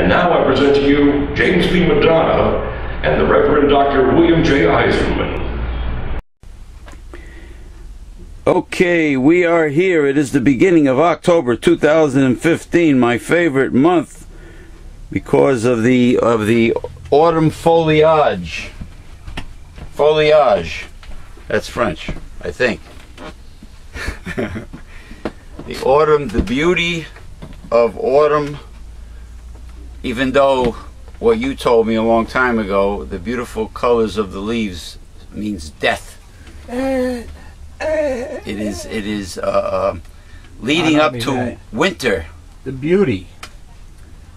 And now I present to you James B. Madonna and the Reverend Dr. William J. Eisenman. Okay, we are here. It is the beginning of October 2015, my favorite month because of the autumn foliage. Foliage. That's French, I think. The autumn, the beauty of autumn. Even though what you told me a long time ago, the beautiful colors of the leaves means death. It is leading up to that. Winter. The beauty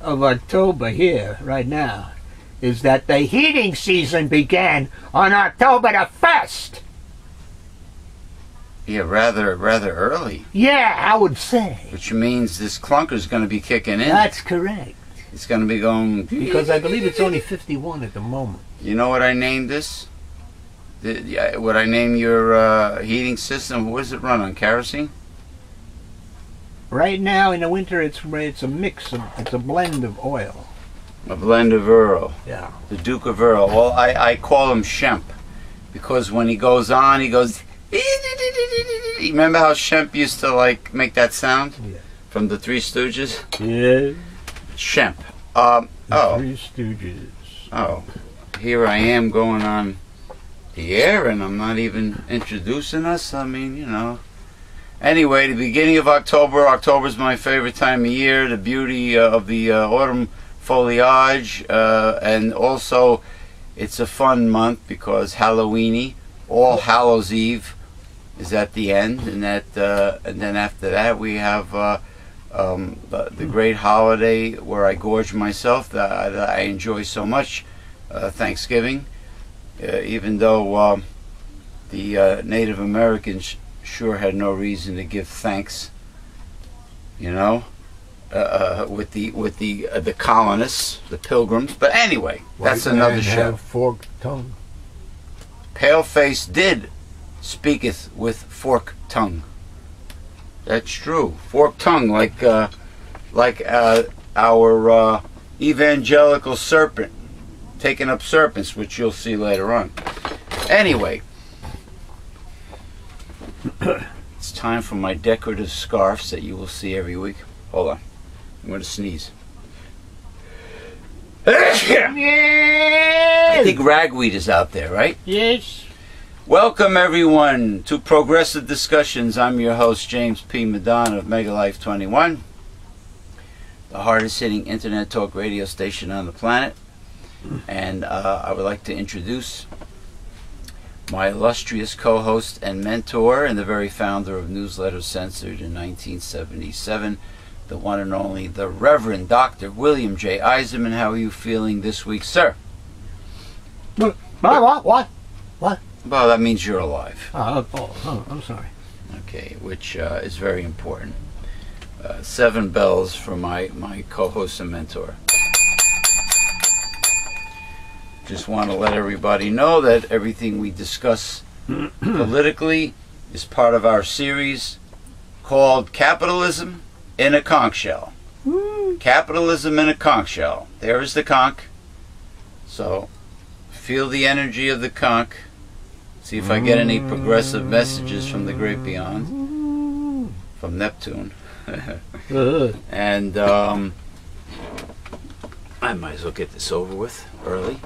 of October here right now is that the heating season began on October the 1st. Yeah, rather early. Yeah, I would say. Which means this clunker's going to be kicking in. That's correct. It's going to be going... Because I believe it's only 51 at the moment. You know what I named this? What I named your heating system? What does it run on? Kerosene? Right now, in the winter, it's a mix of... It's a blend of oil. A blend of Earl. Yeah. The Duke of Earl. Well, I call him Shemp. Because when he goes on, he goes... Remember how Shemp used to, like, make that sound? Yeah. From the Three Stooges? Yeah. Shemp. Oh. Three Stooges. Oh. Here I am going on the air and I'm not even introducing us. I mean, you know. Anyway, the beginning of October. October's my favorite time of year. The beauty of the autumn foliage. And also, it's a fun month because Halloween-y. All Hallows Eve is at the end. And, and then after that we have... the great holiday where I gorge myself, that I enjoy so much, Thanksgiving, even though the Native Americans sure had no reason to give thanks, you know, with the colonists, the pilgrims. But anyway, that's another show. Forked tongue. Paleface did speaketh with forked tongue. That's true. Forked tongue, like our evangelical serpent, taking up serpents, which you'll see later on. Anyway, it's time for my decorative scarves that you will see every week. Hold on. I'm going to sneeze. Yes! I think ragweed is out there, right? Yes. Welcome everyone to Progressive Discussions. I'm your host James P. Madonna of Megalife 21, the hardest hitting internet talk radio station on the planet. And I would like to introduce my illustrious co-host and mentor and the very founder of Newsletter Censored in 1977, the one and only, the Reverend Dr. William J. Eisenman. How are you feeling this week, sir? What? Well, that means you're alive. Oh, I'm sorry. Okay, which is very important. 7 bells for my co-host and mentor. Just want to let everybody know that everything we discuss politically is part of our series called Capitalism in a Conch Shell. Woo. Capitalism in a Conch Shell. There is the conch. So, feel the energy of the conch. See if I get any progressive messages from the great beyond, from Neptune. And I might as well get this over with early.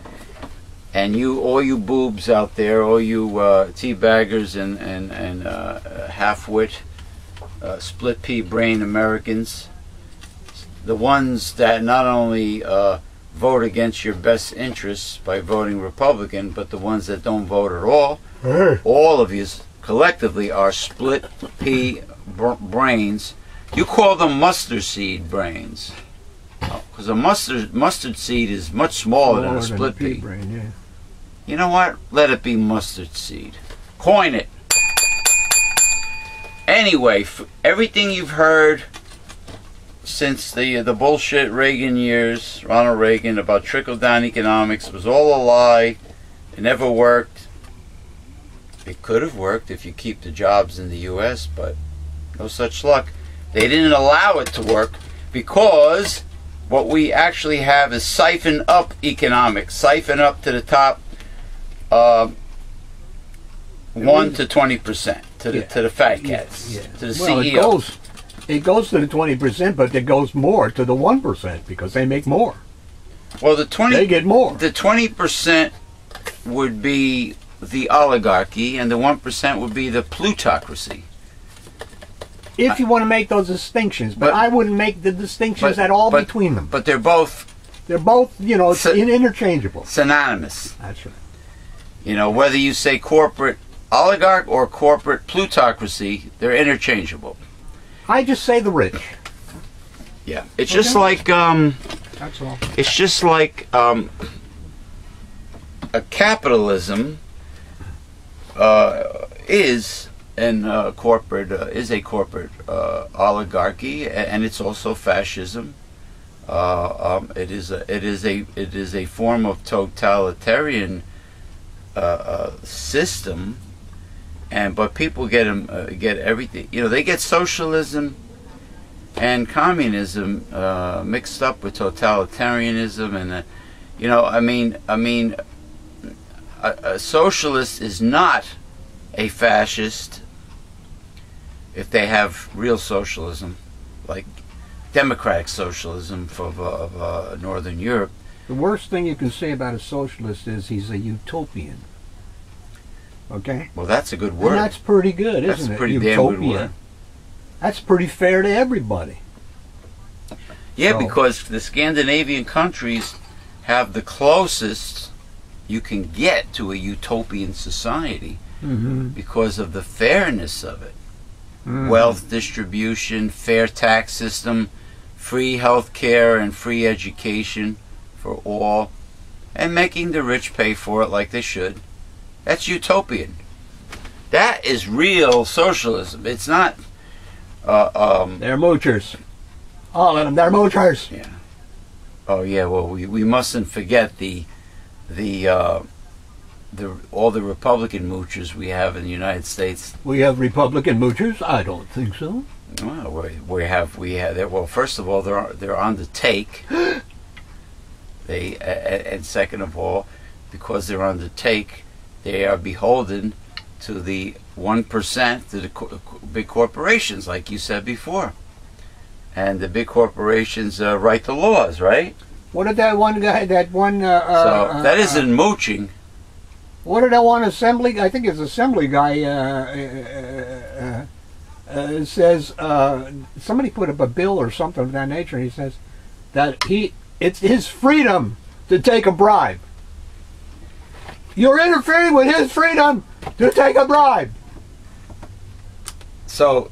And you, all you boobs out there, all you tea baggers and half-wit, split-pea brain Americans, the ones that not only vote against your best interests by voting Republican, but the ones that don't vote at all, all of you collectively are split pea brains. You call them mustard seed brains, because a mustard seed is much smaller than a split pea brain, yeah. You know what? Let it be mustard seed. Coin it. Anyway, everything you've heard since the bullshit Reagan years, Ronald Reagan, about trickle-down economics, it was all a lie. It never worked. It could have worked if you keep the jobs in the U.S., but no such luck. They didn't allow it to work because what we actually have is siphon up economics, siphon up to the top 1 to 20%, to the fat cats, to the CEO. It goes to the 20%, but it goes more to the 1% because they make more. Well, they get more. The 20% would be the oligarchy, and the 1% would be the plutocracy. If you want to make those distinctions, but I wouldn't make the distinctions at all between them. But they're both, you know, interchangeable, synonymous. That's right. You know, whether you say corporate oligarch or corporate plutocracy, they're interchangeable. I just say the rich. Yeah, it's just like that's all. It's just like a capitalism is a corporate oligarchy, and it's also fascism. It is a form of totalitarian system, but people get everything. You know, they get socialism and communism mixed up with totalitarianism, and you know, I mean, a socialist is not a fascist if they have real socialism, like democratic socialism of Northern Europe. The worst thing you can say about a socialist is he's a utopian. Okay? Well, that's a good word. And that's pretty good, isn't it? That's pretty damn good word. That's pretty fair to everybody. Yeah, so, because the Scandinavian countries have the closest you can get to a utopian society. Mm-hmm. Because of the fairness of it. Mm-hmm. Wealth distribution, fair tax system, free health care and free education for all, and making the rich pay for it like they should. That's utopian. That is real socialism. It's not... they're moochers. All of them, they're moochers. Yeah. Oh yeah, well we mustn't forget all the Republican moochers we have in the United States. We have Republican moochers? I don't think so. Well, we have. Well, first of all, they're on the take. And second of all, because they're on the take, they are beholden to the 1%, to the big corporations, like you said before. And the big corporations write the laws, right? What did that one guy? That one. So that isn't mooching. What did that one assembly? I think it's assembly guy. Says somebody put up a bill or something of that nature, and he says that it's his freedom to take a bribe. You're interfering with his freedom to take a bribe. So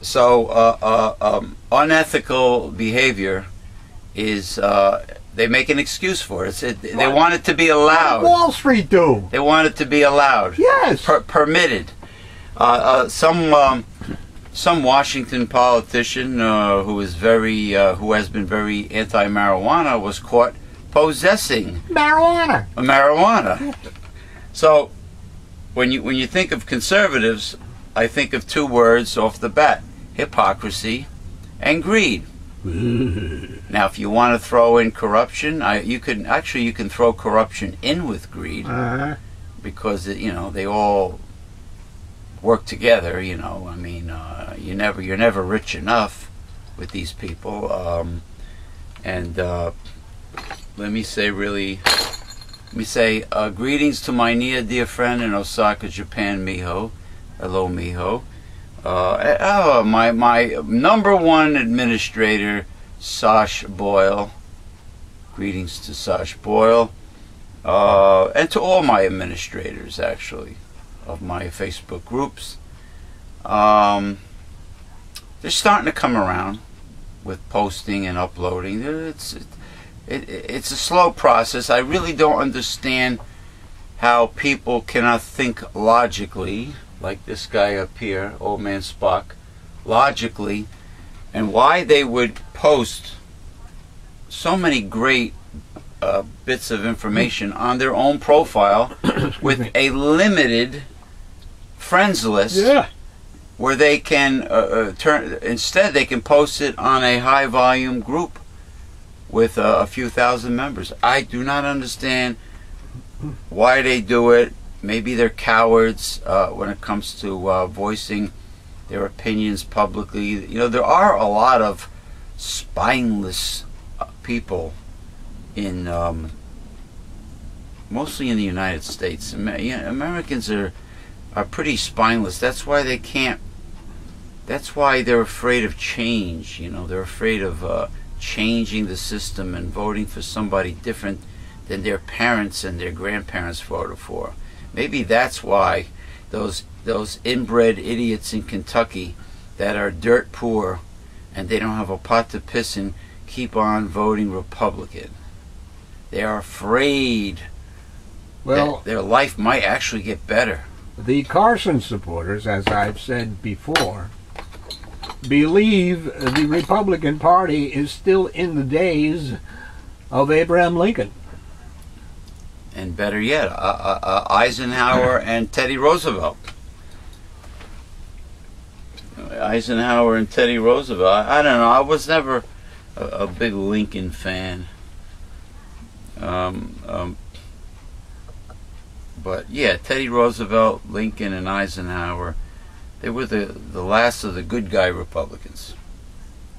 unethical behavior is. They make an excuse for it. They want it to be allowed. What did Wall Street do? They want it to be allowed. Yes. Permitted. Some Washington politician who has been very anti-marijuana was caught possessing marijuana. Marijuana. So, when you think of conservatives, I think of two words off the bat: hypocrisy and greed. Now, if you want to throw in corruption, you can throw corruption in with greed, because you know they all work together. You know, I mean, you're never rich enough with these people. Let me say greetings to my dear friend in Osaka, Japan, Miho. Hello, Miho. My number one administrator, Sash Boyle. Greetings to Sash Boyle, and to all my administrators, actually, of my Facebook groups. They're starting to come around with posting and uploading. It's a slow process. I really don't understand how people cannot think logically. Like this guy up here, old man Spock, logically, and why they would post so many great bits of information on their own profile with a limited friends list, where they can instead they can post it on a high volume group with a few thousand members. I do not understand why they do it. Maybe they're cowards when it comes to voicing their opinions publicly. You know, there are a lot of spineless people in mostly in the United States. Americans are pretty spineless. That's why they can't. That's why they're afraid of change. You know, they're afraid of changing the system and voting for somebody different than their parents and their grandparents voted for. Maybe that's why those inbred idiots in Kentucky that are dirt poor and they don't have a pot to piss in keep on voting Republican. They are afraid that their life might actually get better. The Carson supporters, as I've said before, believe the Republican Party is still in the days of Abraham Lincoln. And better yet, Eisenhower and Teddy Roosevelt. Eisenhower and Teddy Roosevelt. I don't know. I was never a big Lincoln fan. But yeah, Teddy Roosevelt, Lincoln, and Eisenhower, they were the last of the good guy Republicans.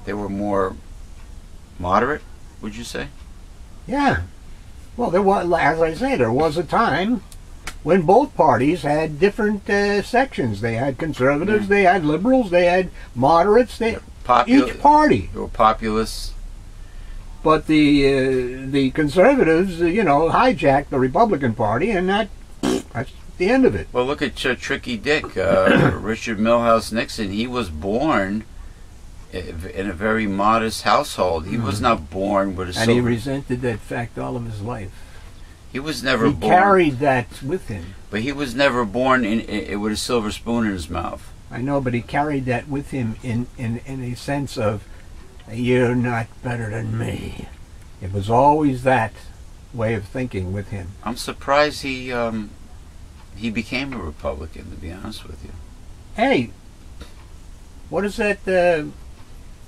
They were more moderate, would you say? Yeah. Well, there was, as I say, there was a time when both parties had different sections. They had conservatives, they had liberals, they had moderates. Each party. They were populists. But the conservatives, you know, hijacked the Republican Party, and that's the end of it. Well, look at Tricky Dick, Richard Milhouse Nixon. He was born in a very modest household. He was not born with a silver. And he resented that fact all of his life. He was never born. He carried that with him. But he was never born with a silver spoon in his mouth. I know, but he carried that with him in a sense of, you're not better than me. It was always that way of thinking with him. I'm surprised he became a Republican, to be honest with you. Hey, what is that...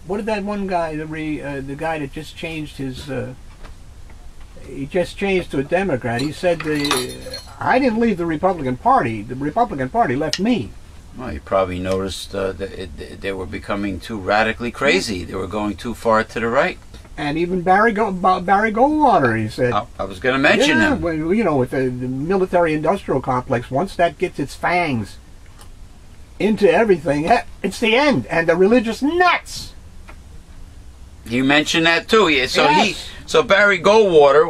what did that one guy, the guy that just changed his, he just changed to a Democrat, he said, I didn't leave the Republican Party, the Republican Party left me. Well, you probably noticed that they were becoming too radically crazy, they were going too far to the right. And even Barry Goldwater, he said. I was going to mention him. Well, you know, with the military-industrial complex, once that gets its fangs into everything, it's the end, and the religious nuts. You mentioned that too, yeah. So so Barry Goldwater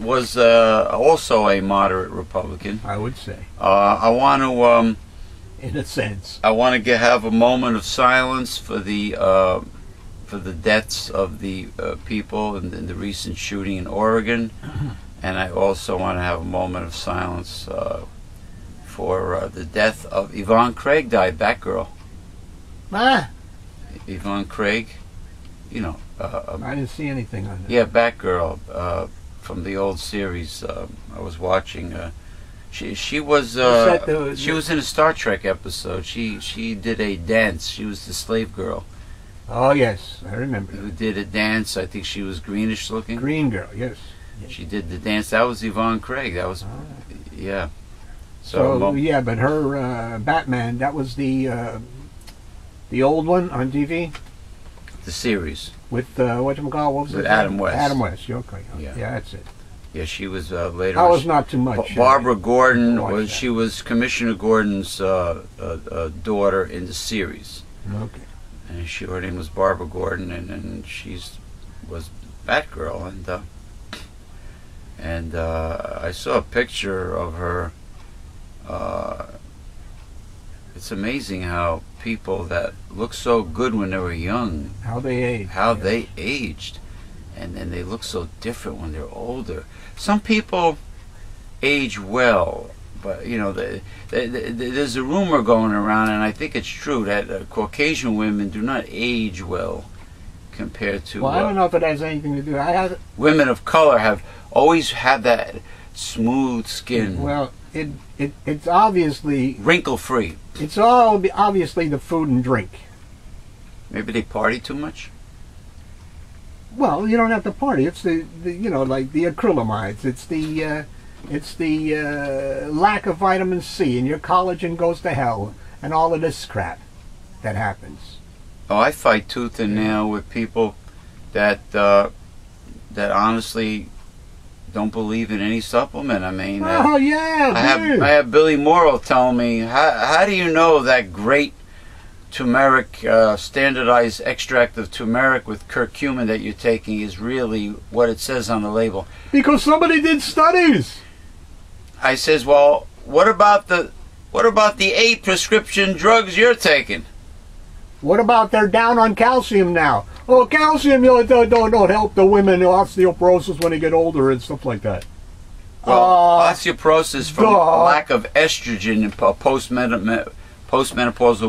was also a moderate Republican. I would say. I want to, in a sense, I want to have a moment of silence for the deaths of the people in the recent shooting in Oregon, and I also want to have a moment of silence for the death of Yvonne Craig, Batgirl. Ah. Yvonne Craig. You know, I didn't see anything on that. Yeah, Batgirl from the old series I was watching. She was she was in a Star Trek episode. She did a dance. She was the slave girl. Oh yes, I remember. Who did a dance? I think she was greenish looking. Green girl, yes. She did the dance. That was Yvonne Craig. That was yeah. So yeah, but her Batman. That was the old one on TV. The series with whatchamacallit, what was it? With Adam West. Adam West, okay. Yeah, that's it. Yeah, she was later. That was not too much. Barbara Gordon was. She was Commissioner Gordon's daughter in the series. Okay. And her name was Barbara Gordon, and she was Batgirl, and I saw a picture of her. It's amazing how people that look so good when they were young, how they aged, and then they look so different when they're older. Some people age well, but you know, there's a rumor going around, and I think it's true, that Caucasian women do not age well compared to. Well, I don't know if it has anything to do. Women of color have always had that smooth skin. Well, it's obviously wrinkle-free. It's all obviously the food and drink. Maybe they party too much? Well, you don't have to party. It's the you know, like the acrylamides. It's the lack of vitamin C, and your collagen goes to hell, and all of this crap that happens. Oh, I fight tooth and nail with people that that honestly don't believe in any supplement. I mean, oh yeah, I have Billy Morrow tell me, how do you know that great turmeric, standardized extract of turmeric with curcumin that you're taking is really what it says on the label? Because somebody did studies. I says, well, what about the 8 prescription drugs you're taking? What about they're down on calcium now? Oh, calcium, you know, don't help the women, osteoporosis when they get older and stuff like that. Well, osteoporosis from lack of estrogen in postmenopausal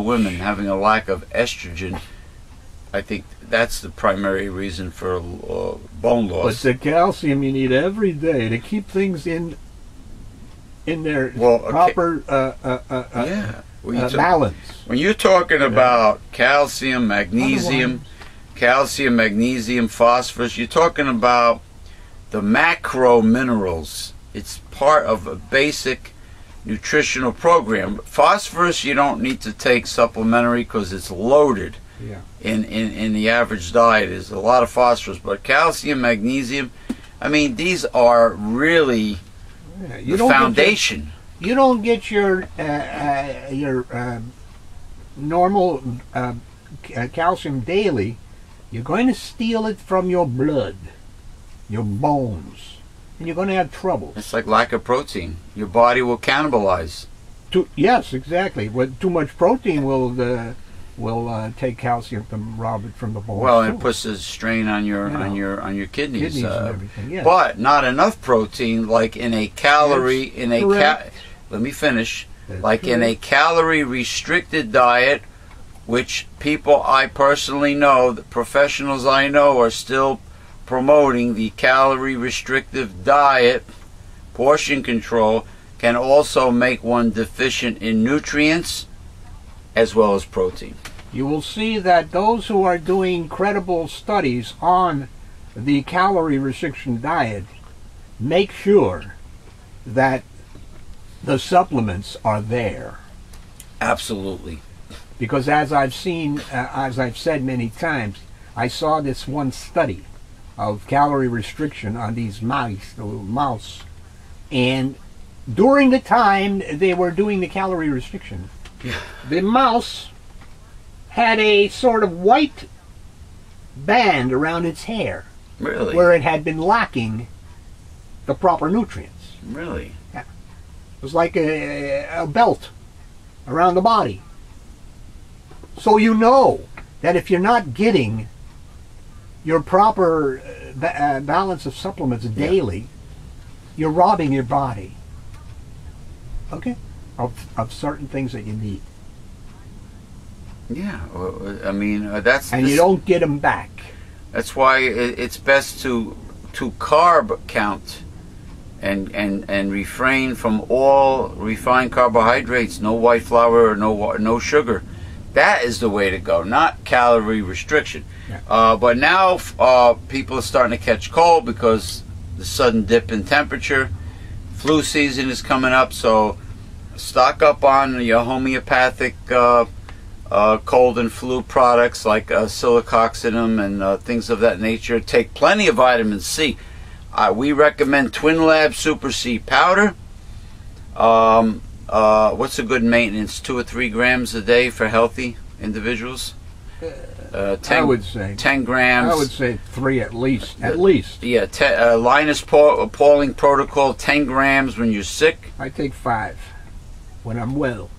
women having a lack of estrogen. I think that's the primary reason for bone loss. But the calcium you need every day to keep things in their proper balance. When you're talking about calcium, magnesium, phosphorus, you're talking about the macro minerals. It's part of a basic nutritional program. Phosphorus you don't need to take supplementary because it's loaded in the average diet. There's a lot of phosphorus, but calcium, magnesium, I mean, these are really the foundation. You don't get your normal calcium daily. You're going to steal it from your blood, your bones, and you're going to have trouble. It's like lack of protein. Your body will cannibalize. Yes, exactly. With too much protein will take calcium from the bones. Well, and it puts a strain on your on your kidneys. And everything, yes. But not enough protein, like in a calorie Let me finish. That's like true. In a calorie restricted diet, which people I personally know, the professionals I know, are still promoting the calorie restrictive diet. Portion control can also make one deficient in nutrients as well as protein. You will see that those who are doing credible studies on the calorie restriction diet make sure that the supplements are there. Absolutely. Because as I've seen, as I've said many times, I saw this one study of calorie restriction on these mouse, and during the time they were doing the calorie restriction, the mouse had a sort of white band around its hair, really, where it had been lacking the proper nutrients. Really? Yeah. It was like a belt around the body. So you know that if you're not getting your proper balance of supplements daily, you're robbing your body, okay, of certain things that you need. Yeah, well, I mean, that's... And you don't get them back. That's why it's best to carb count and refrain from all refined carbohydrates, no white flour, no sugar. That is the way to go, not calorie restriction. Yeah. But now people are starting to catch cold because the sudden dip in temperature. Flu season is coming up, so stock up on your homeopathic cold and flu products like silicoccinum and things of that nature. Take plenty of vitamin C. We recommend Twin Lab Super C powder. What's a good maintenance? 2 or 3 grams a day for healthy individuals. 10, I would say 10 grams. I would say 3 at least. At least. Yeah. Linus Pauling protocol: 10 grams when you're sick. I take 5 when I'm well.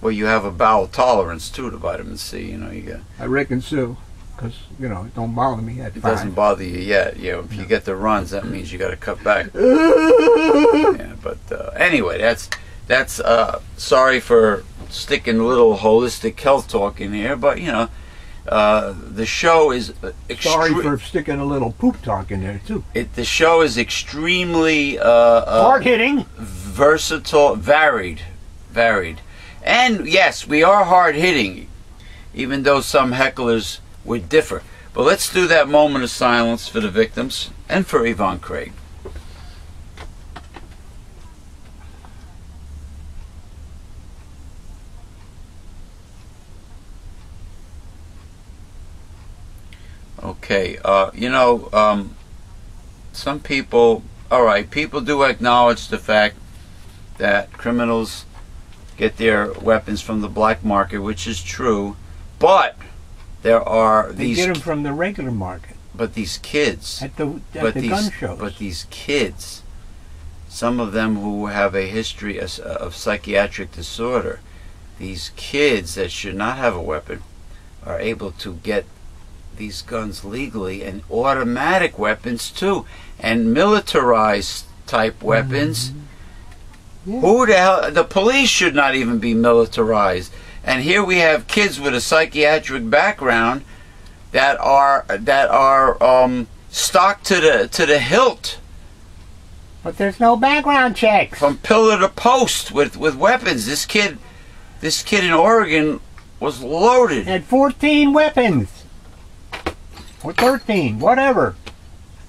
Well, you have a bowel tolerance too to vitamin C. You know, you got. I reckon so, because you know it don't bother me at 5. It doesn't bother you yet. Yeah. If you get the runs, that means you got to cut back. Yeah, but anyway, that's sorry for sticking a little holistic health talk in here, but you know, the show is sorry for sticking a little poop talk in there too. The show is extremely hard hitting, versatile, varied, and yes, we are hard hitting, even though some hecklers would differ. But let's do that moment of silence for the victims and for Yvonne Craig. Okay, some people, people do acknowledge the fact that criminals get their weapons from the black market, which is true, but there are these... They get them from the regular market. But these kids... At the gun shows. But these kids, some of them who have a history of psychiatric disorder, these kids that should not have a weapon are able to get these guns legally, and automatic weapons too, and militarized type weapons. Mm-hmm. Yeah. Who the hell? The police should not even be militarized. And here we have kids with a psychiatric background that are stocked to the hilt. But there's no background checks. From pillar to post with weapons. This kid in Oregon was loaded. Had 14 weapons. Or 13, whatever.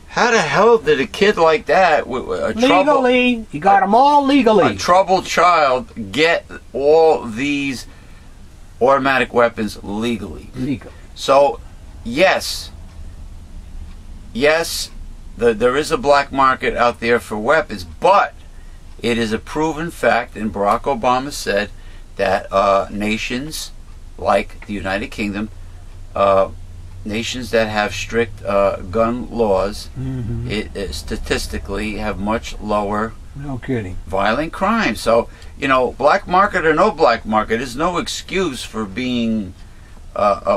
How the hell did a kid like that, you got them all legally. A troubled child get all these automatic weapons legally. Legal. So, yes, there is a black market out there for weapons, but it is a proven fact, and Barack Obama said that nations like the United Kingdom, nations that have strict gun laws, mm-hmm. Statistically have much lower violent crime. So, you know, black market or no black market, there's no excuse for being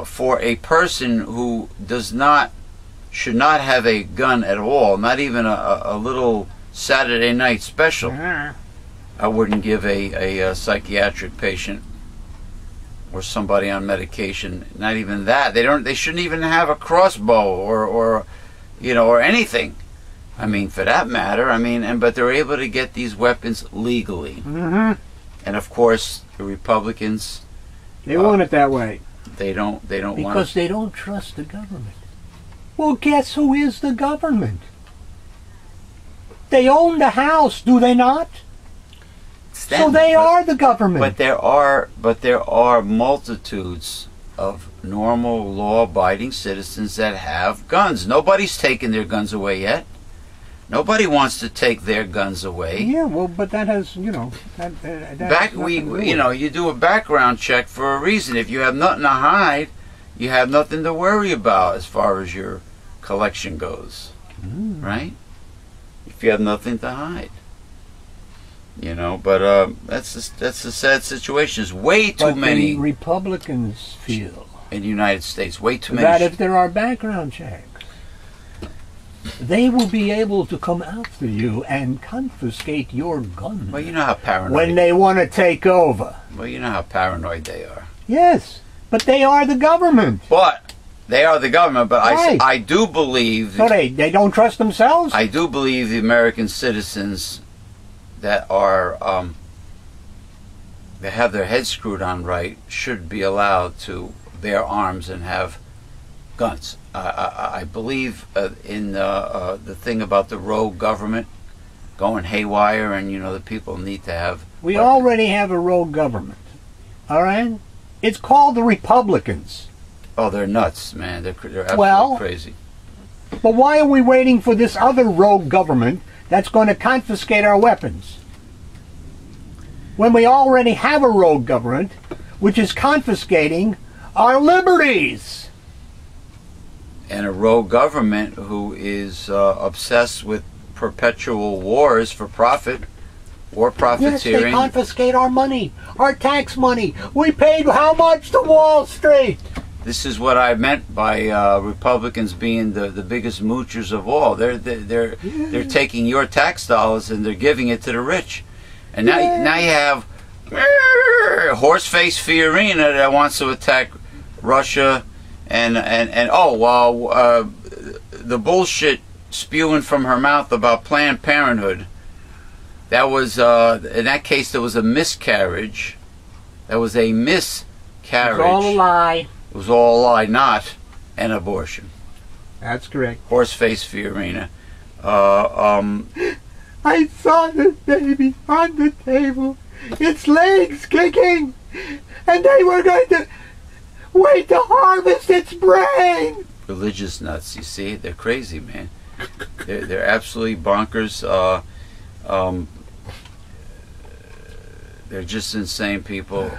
for a person who should not have a gun at all, not even a little Saturday night special. Mm-hmm. I wouldn't give a psychiatric patient or somebody on medication, not even that. They shouldn't even have a crossbow or anything. I mean, for that matter. I mean, but they're able to get these weapons legally. Mm-hmm. And of course, the Republicans. They want it that way. Because they don't trust the government. Well, guess who is the government? They own the House, do they not? So they are the government. But there are multitudes of normal law-abiding citizens that have guns. Nobody's taken their guns away yet. Nobody wants to take their guns away. Yeah, well, but that has, you know, you do a background check for a reason. If you have nothing to hide, you have nothing to worry about as far as your collection goes. Mm. Right? If you have nothing to hide. You know, but that's a sad situation. There's way too many Republicans feel in the United States. Way too many. That if there are background checks, they will be able to come after you and confiscate your gun. Well, you know how paranoid when they want to take over. Well, you know how paranoid they are. Yes, but they are the government. Right. I do believe. So they don't trust themselves. I do believe the American citizens that are that have their heads screwed on right should be allowed to bear arms and have guns. I believe in the thing about the rogue government going haywire, and you know the people need to have. We already have a rogue government. All right, it's called the Republicans. Oh, they're nuts, man! They're absolutely crazy. But why are we waiting for this other rogue government that's going to confiscate our weapons, when we already have a rogue government which is confiscating our liberties? And a rogue government who is obsessed with perpetual wars for profit or profiteering. Yes, they confiscate our money, our tax money. We paid how much to Wall Street? This is what I meant by Republicans being the biggest moochers of all. They're taking your tax dollars and they're giving it to the rich, and now you have horse-faced Fiorina that wants to attack Russia, and the bullshit spewing from her mouth about Planned Parenthood. That was in that case there was a miscarriage. That was a miscarriage. It's all a lie. It was all a lie, not and abortion. That's correct. Horseface Fiorina. I saw this baby on the table, its legs kicking, and they were going to wait to harvest its brain. Religious nuts, you see, they're crazy, man. They're absolutely bonkers. They're just insane people.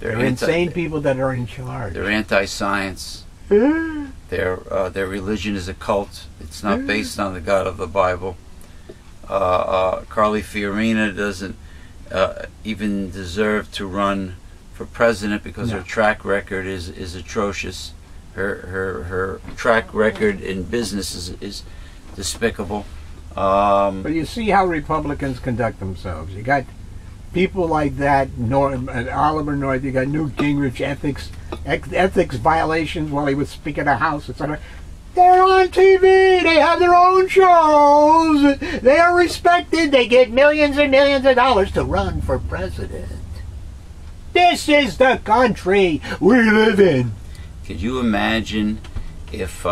They're insane people that are in charge. They're anti-science. Their religion is a cult. It's not based on the God of the Bible. Carly Fiorina doesn't even deserve to run for president because her track record is atrocious. Her track record in business is despicable. But you see how Republicans conduct themselves. You got people like that, Oliver North. You got Newt Gingrich ethics violations while he was Speaker of the House, etc. They're on TV. They have their own shows. They are respected. They get millions and millions of dollars to run for president. This is the country we live in. Could you imagine if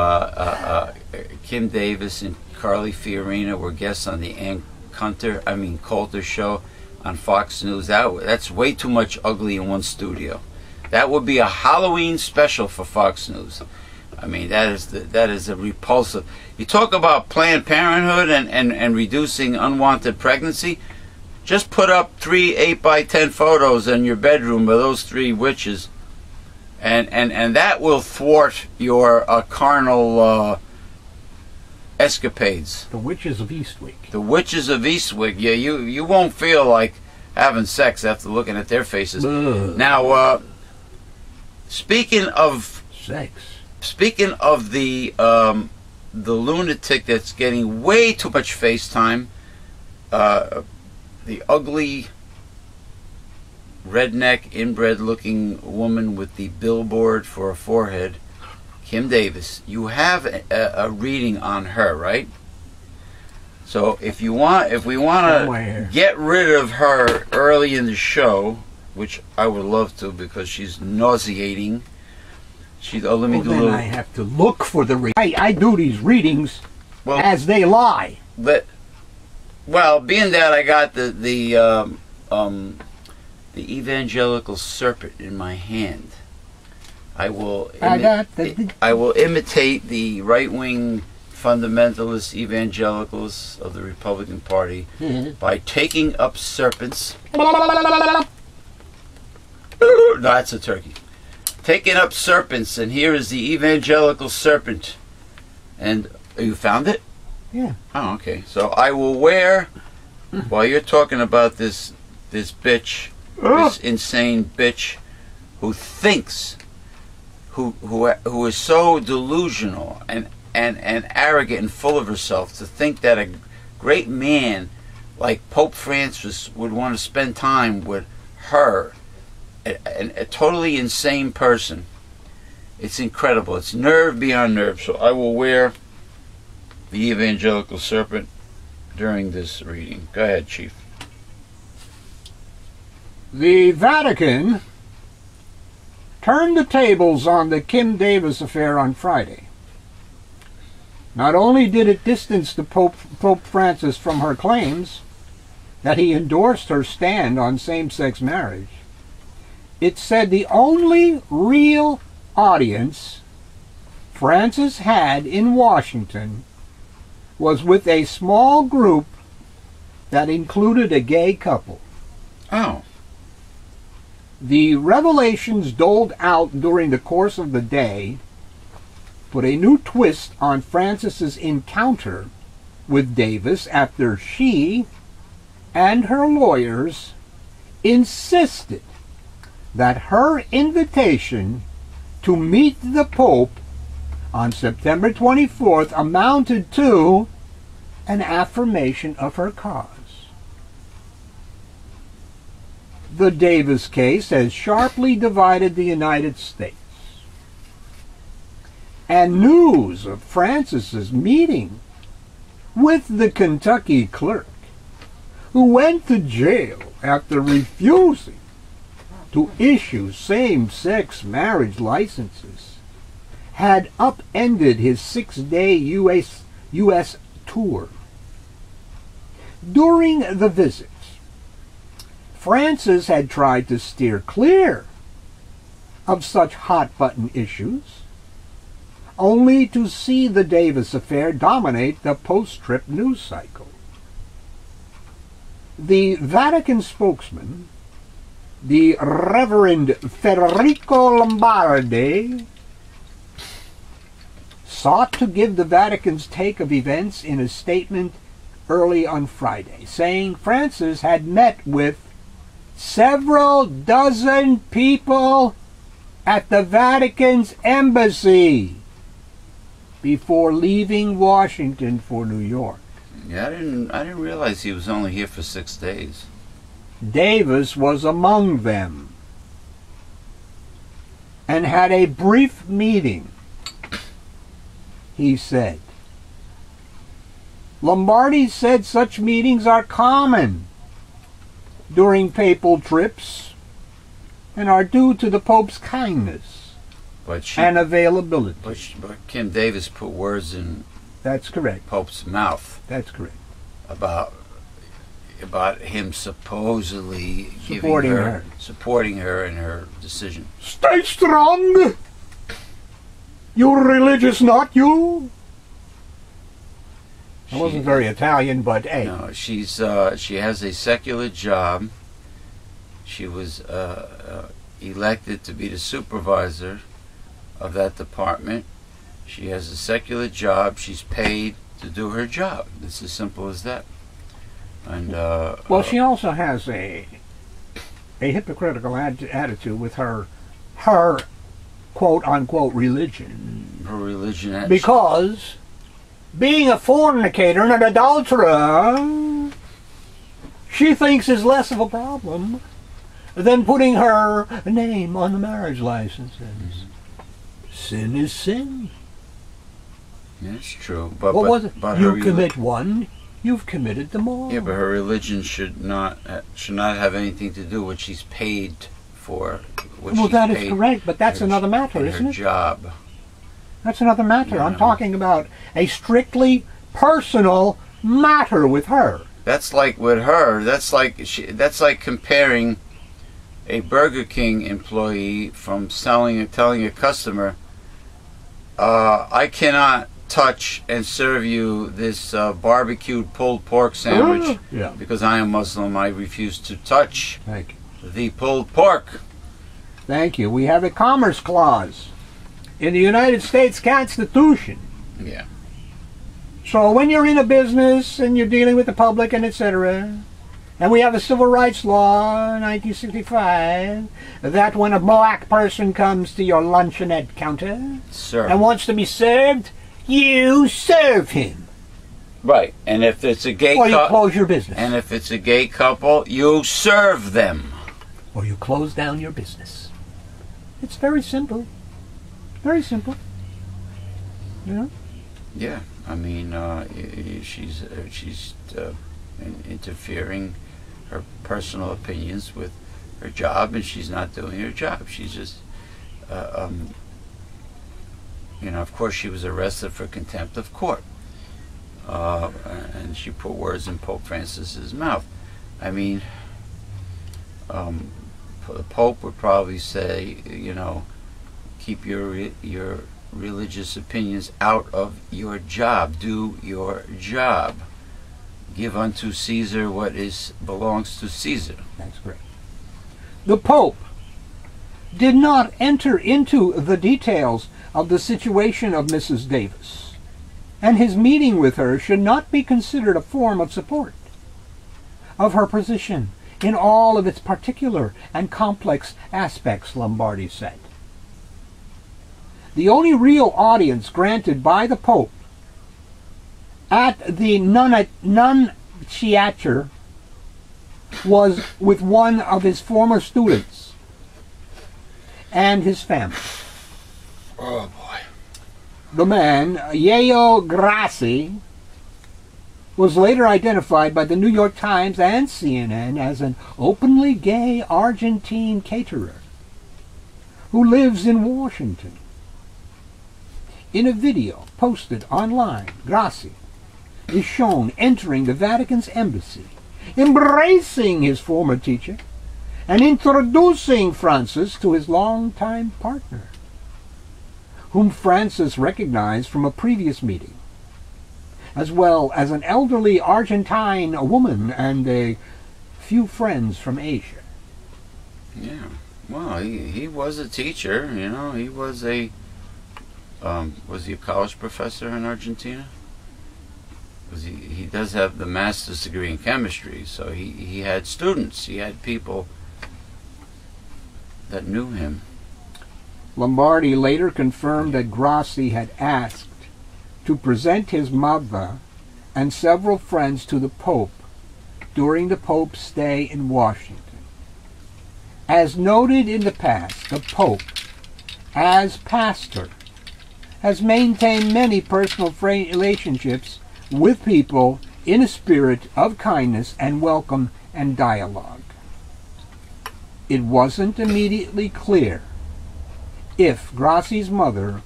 Kim Davis and Carly Fiorina were guests on the Ann Coulter, show on Fox News? That's way too much ugly in one studio. That would be a Halloween special for Fox News. I mean, that is a repulsive. You talk about Planned Parenthood and reducing unwanted pregnancy. Just put up 3 8x10 photos in your bedroom of those three witches, and that will thwart your carnal escapades. The witches of Eastwick. The witches of Eastwick. Yeah, you won't feel like having sex after looking at their faces. Ugh. Now, speaking of sex, speaking of the lunatic that's getting way too much FaceTime, the ugly redneck inbred looking woman with the billboard for a forehead, Kim Davis. You have a reading on her, right? So if we want to get rid of her early in the show, which I would love to because she's nauseating. I have to look for the reading. I do these readings as they lie. Well, being that I got the evangelical serpent in my hand, I will imitate the right-wing fundamentalist evangelicals of the Republican Party by taking up serpents. No, that's a turkey. Taking up serpents, and here is the evangelical serpent. And you found it? Yeah. Oh, okay. So I will wear, while you're talking about this bitch, this insane bitch, who thinks, who is so delusional and arrogant and full of herself to think that a great man like Pope Francis would want to spend time with her, a totally insane person. It's incredible. It's nerve beyond nerve. So I will wear the evangelical serpent during this reading. Go ahead, Chief. The Vatican turned the tables on the Kim Davis affair on Friday. Not only did it distance the Pope Francis from her claims that he endorsed her stand on same-sex marriage, it said the only real audience Francis had in Washington was with a small group that included a gay couple. Oh. The revelations doled out during the course of the day put a new twist on Francis's encounter with Davis after she and her lawyers insisted that her invitation to meet the Pope on September 24th amounted to an affirmation of her cause. The Davis case has sharply divided the United States, and news of Francis's meeting with the Kentucky clerk, who went to jail after refusing to issue same-sex marriage licenses had upended his six-day U.S. tour. During the visits, Francis had tried to steer clear of such hot-button issues, only to see the Davis affair dominate the post-trip news cycle. The Vatican spokesman, the Reverend Federico Lombardi, sought to give the Vatican's take of events in a statement early on Friday, saying Francis had met with several dozen people at the Vatican's embassy before leaving Washington for New York. Yeah, I didn't realize he was only here for 6 days. Davis was among them and had a brief meeting, he said. Lombardi said such meetings are common during papal trips and are due to the Pope's kindness and availability. But Kim Davis put words in Pope's mouth. That's correct. About him supposedly supporting her in her decision. Stay strong, you're religious, not you. She wasn't very Italian, but hey. No, she has a secular job. She was elected to be the supervisor of that department. She has a secular job. She's paid to do her job. It's as simple as that. And well, she also has a hypocritical attitude with her quote unquote religion. Her religion, actually. Because being a fornicator and an adulterer, she thinks is less of a problem than putting her name on the marriage licenses. Mm-hmm. Sin is sin. That's true. But you commit one, you've committed them all. Yeah, but her religion should not have anything to do with what she's paid for. Well, that is correct, but that's another matter, isn't it? Her job. That's another matter. I'm talking about a strictly personal matter with her. That's like with her. That's like comparing a Burger King employee from telling a customer, "I cannot touch and serve you this barbecued pulled pork sandwich because I am Muslim. I refuse to touch the pulled pork." Thank you. We have a commerce clause in the United States Constitution. Yeah. So when you're in a business and you're dealing with the public and etc., and we have a civil rights law in 1965 that when a black person comes to your luncheonette counter and wants to be served, you serve him. Right. And if it's a gay couple, or you close your business. And if it's a gay couple, you serve them, or you close down your business. It's very simple. Very simple. Yeah. Yeah. I mean, she's interfering her personal opinions with her job, and she's not doing her job. She's just, you know. Of course, she was arrested for contempt of court, and she put words in Pope Francis's mouth. I mean, the Pope would probably say, you know, keep your religious opinions out of your job. Do your job. Give unto Caesar what belongs to Caesar. That's correct. The Pope did not enter into the details of the situation of Mrs. Davis, and his meeting with her should not be considered a form of support of her position in all of its particular and complex aspects, Lombardi said. The only real audience granted by the Pope at the Nunciature was with one of his former students and his family. Oh boy. The man, Yeo Grassi, was later identified by the New York Times and CNN as an openly gay Argentine caterer who lives in Washington. In a video posted online, Grassi is shown entering the Vatican's embassy, embracing his former teacher, and introducing Francis to his longtime partner, whom Francis recognized from a previous meeting, as well as an elderly Argentine woman and a few friends from Asia. Yeah, well, he was a teacher, you know, he was a, was he a college professor in Argentina? He does have the master's degree in chemistry, so he had students, he had people that knew him. Lombardi later confirmed that Grassi had asked to present his mother and several friends to the Pope during the Pope's stay in Washington. As noted in the past, the Pope, as pastor, has maintained many personal relationships with people in a spirit of kindness and welcome and dialogue. It wasn't immediately clear if Grassi's mother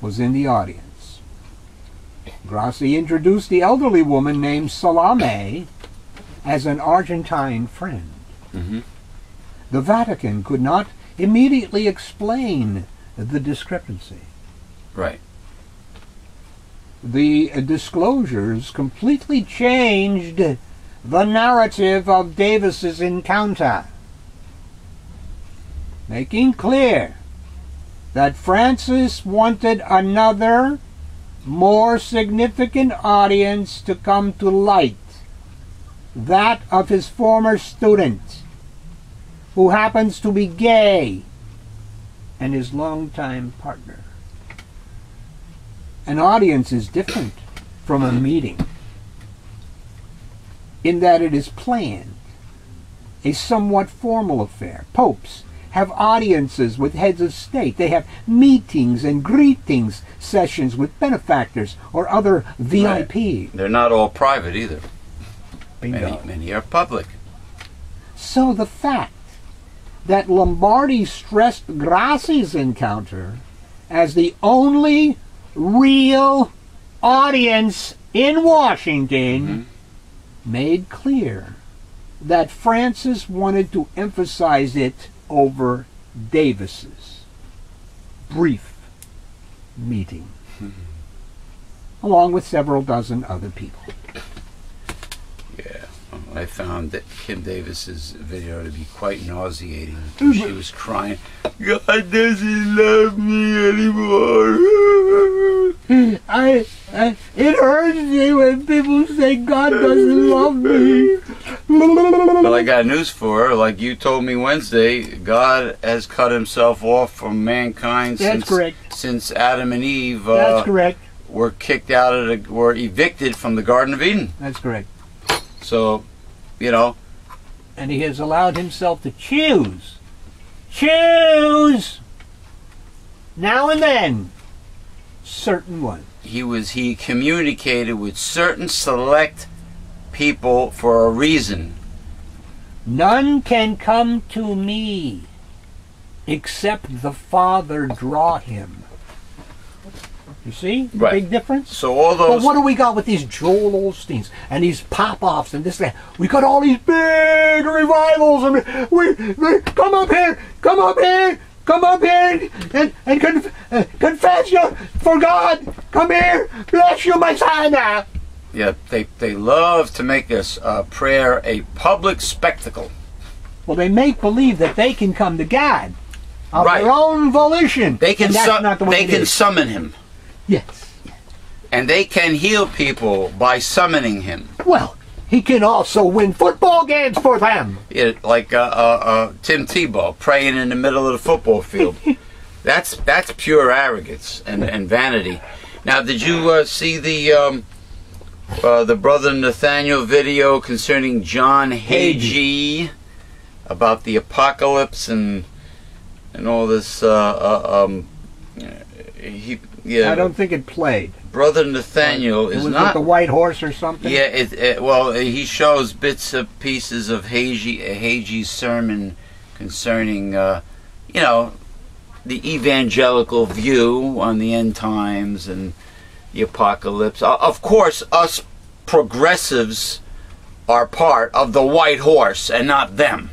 was in the audience. Grassi introduced the elderly woman named Salome as an Argentine friend. Mm-hmm. The Vatican could not immediately explain the discrepancy. Right. The disclosures completely changed the narrative of Davis's encounter, making clear that Francis wanted another, more significant audience to come to light, that of his former student, who happens to be gay, and his longtime partner. An audience is different from a meeting in that it is planned, a somewhat formal affair. Popes have audiences with heads of state. They have meetings and greetings sessions with benefactors or other VIP. Right. They're not all private either. Many are public. So the fact that Lombardi stressed Grassi's encounter as the only real audience in Washington made clear that Francis wanted to emphasize it over Davis's brief meeting, along with several dozen other people. Yeah, I found that Kim Davis's video to be quite nauseating. She was crying, God doesn't love me anymore. It hurts me when people say God doesn't love me. Well, I got news for her. Like you told me Wednesday, God has cut himself off from mankind since Adam and Eve were kicked out of the, were evicted from the Garden of Eden. That's correct. So, you know. And he has allowed himself to choose now and then. Certain one. He communicated with certain select people for a reason. None can come to me except the Father draw him. You see the big difference? So all those. But what do we got with these Joel Olsteins and these pop-offs and this and that? We got all these big revivals and we come up here, come up here. Come up here and confess you for God. Come here, bless you, my son. Yeah, they love to make this prayer a public spectacle. Well, they make believe that they can come to God of their own volition. They can, summon him. Yes. And they can heal people by summoning him. Well, he can also win football games for them. Yeah, like Tim Tebow praying in the middle of the football field. That's pure arrogance and vanity. Now, did you see the Brother Nathaniel video concerning John Hagee about the apocalypse and all this? I don't think it played. Brother Nathaniel is not like the white horse or something. Yeah, well, he shows bits of pieces of Hagee's sermon concerning, you know, the evangelical view on the end times and the apocalypse. Of course, us progressives are part of the white horse and not them.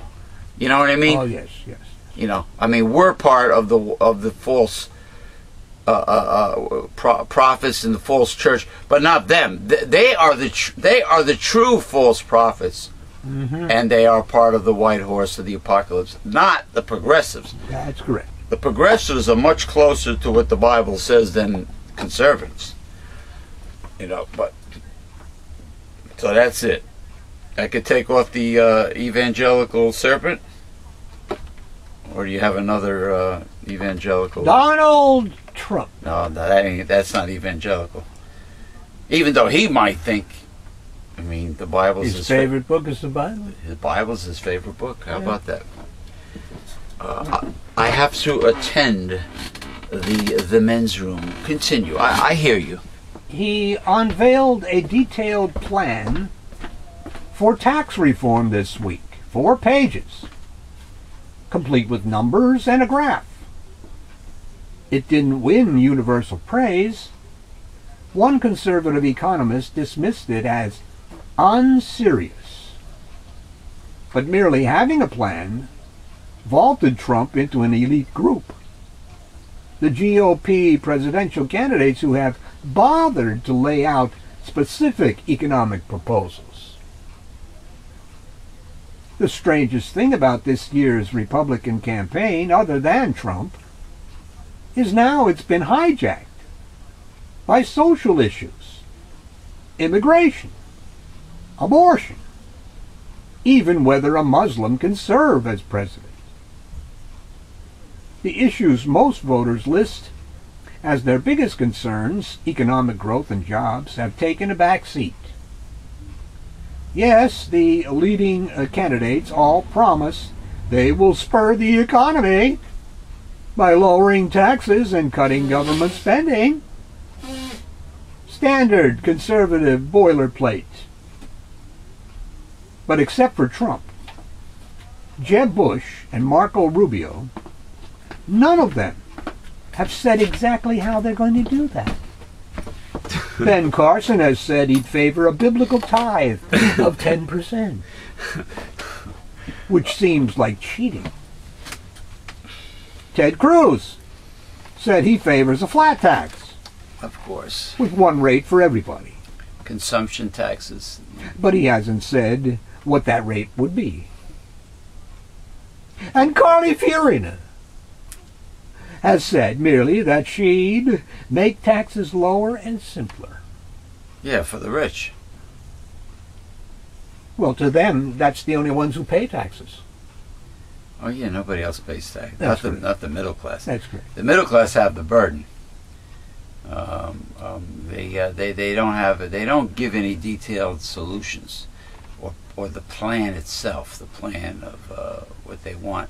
You know what I mean? Oh, yes, yes. You know, I mean, we're part of the false prophets and the false church, but not them. They are the true false prophets. Mm-hmm. And they are part of the white horse of the apocalypse, not the progressives. That's correct. The progressives are much closer to what the Bible says than conservatives. You know, but so that's it. I could take off the evangelical serpent, or do you have another evangelical? Donald Trump. No, that's not evangelical. Even though he might think. I mean, the Bible's his favorite book is the Bible. The Bible's his favorite book. How about that? I have to attend the men's room. Continue. I hear you. He unveiled a detailed plan for tax reform this week. 4 pages. Complete with numbers and a graph. It didn't win universal praise. One conservative economist dismissed it as unserious, but merely having a plan vaulted Trump into an elite group. The GOP presidential candidates who have bothered to lay out specific economic proposals. The strangest thing about this year's Republican campaign, other than Trump, is now it's been hijacked by social issues, immigration, abortion, even whether a Muslim can serve as president. The issues most voters list as their biggest concerns, economic growth and jobs, have taken a back seat. Yes, the leading candidates all promise they will spur the economy by lowering taxes and cutting government spending. Standard conservative boilerplate. But except for Trump, Jeb Bush, and Marco Rubio, none of them have said exactly how they're going to do that. Ben Carson has said he'd favor a biblical tithe of 10%, which seems like cheating. Ted Cruz said he favors a flat tax. Of course. With one rate for everybody. Consumption taxes. But he hasn't said what that rate would be. And Carly Fiorina has said merely that she'd make taxes lower and simpler. Yeah, for the rich. Well, to them, that's the only ones who pay taxes. Oh yeah, nobody else pays taxes. Not the middle class. That's correct. The middle class have the burden. They don't give any detailed solutions, or the plan itself, the plan of what they want.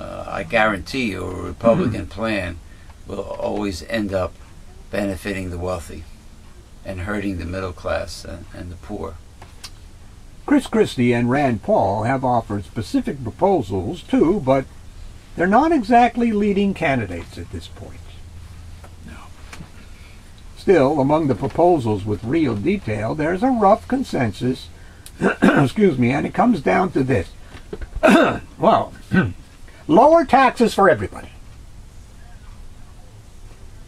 I guarantee you, a Republican plan will always end up benefiting the wealthy and hurting the middle class and the poor. Chris Christie and Rand Paul have offered specific proposals too, but they're not exactly leading candidates at this point. Still, among the proposals with real detail, there's a rough consensus, excuse me, and it comes down to this. Well, lower taxes for everybody,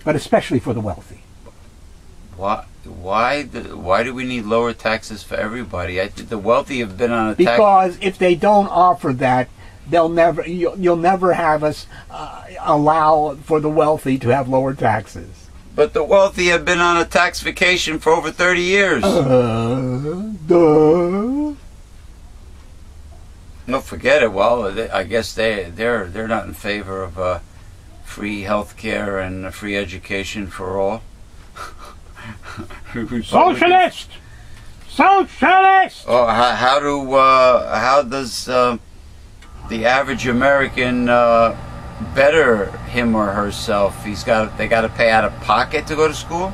but especially for the wealthy. Why do we need lower taxes for everybody? The wealthy have been on a tax... Because if they don't offer that, they'll never, you'll never have us allow for the wealthy to have lower taxes. But the wealthy have been on a tax vacation for over 30 years. Duh. No, forget it. Well, I guess they're not in favor of free health care and free education for all. Socialist! Socialist! Oh, how does the average American better him or herself? They gotta pay out of pocket to go to school,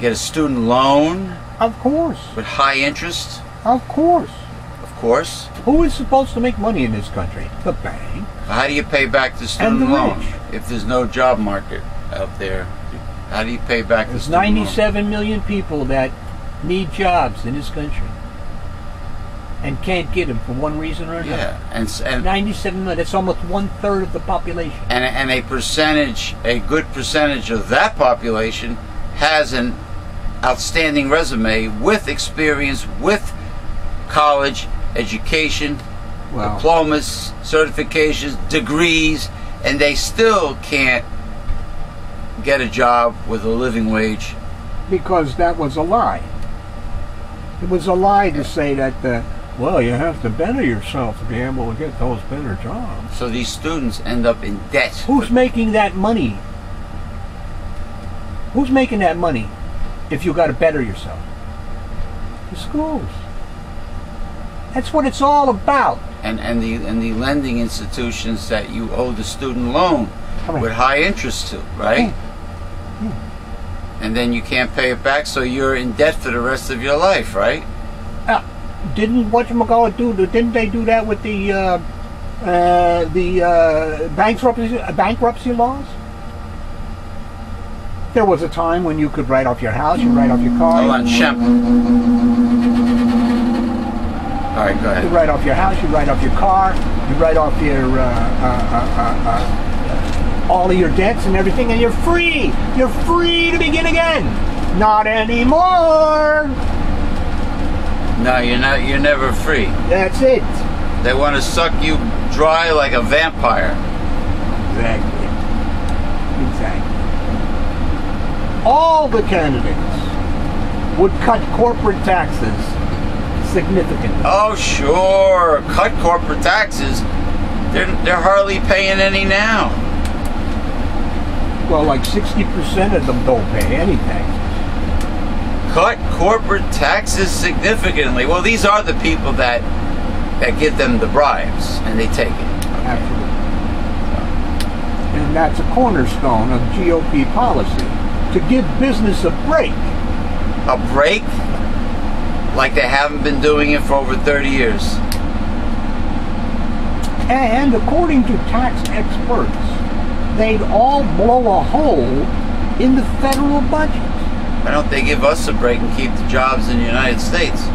get a student loan, of course, with high interest, of course, of course. Who is supposed to make money in this country? The bank. How do you pay back the student loan if there's no job market out there? How do you pay back the student loan? There's 97 million people that need jobs in this country and can't get them for one reason or another. Yeah, and 97 million, that's almost 1/3 of the population. And a percentage, a good percentage of that population has an outstanding resume with experience, with college education, diplomas, certifications, degrees, and they still can't get a job with a living wage. Because that was a lie. It was a lie to say that, well, you have to better yourself to be able to get those better jobs. So these students end up in debt. Who's making that money? Who's making that money if you got to better yourself? The schools. That's what it's all about. And the lending institutions that you owe the student loan with high interest to, right? And then you can't pay it back, so you're in debt for the rest of your life, right? Didn't whatchamacallit do? Didn't they do that with the bankruptcy laws? There was a time when you could write off your house, you write off your car. Hold on, all right, go ahead. You write off your house, you write off your car, you write off your all of your debts and everything, and you're free. You're free to begin again. Not anymore. No, you're not. You're never free. That's it. They want to suck you dry like a vampire. Exactly. Exactly. All the candidates would cut corporate taxes significantly. Oh, sure. Cut corporate taxes. They're hardly paying any now. Well, like 60% of them don't pay any taxes. Cut corporate taxes significantly. Well, these are the people that give them the bribes, and they take it. Okay. Absolutely. And that's a cornerstone of GOP policy, to give business a break. A break? Like they haven't been doing it for over 30 years. And according to tax experts, they'd all blow a hole in the federal budget. Why don't they give us a break and keep the jobs in the United States?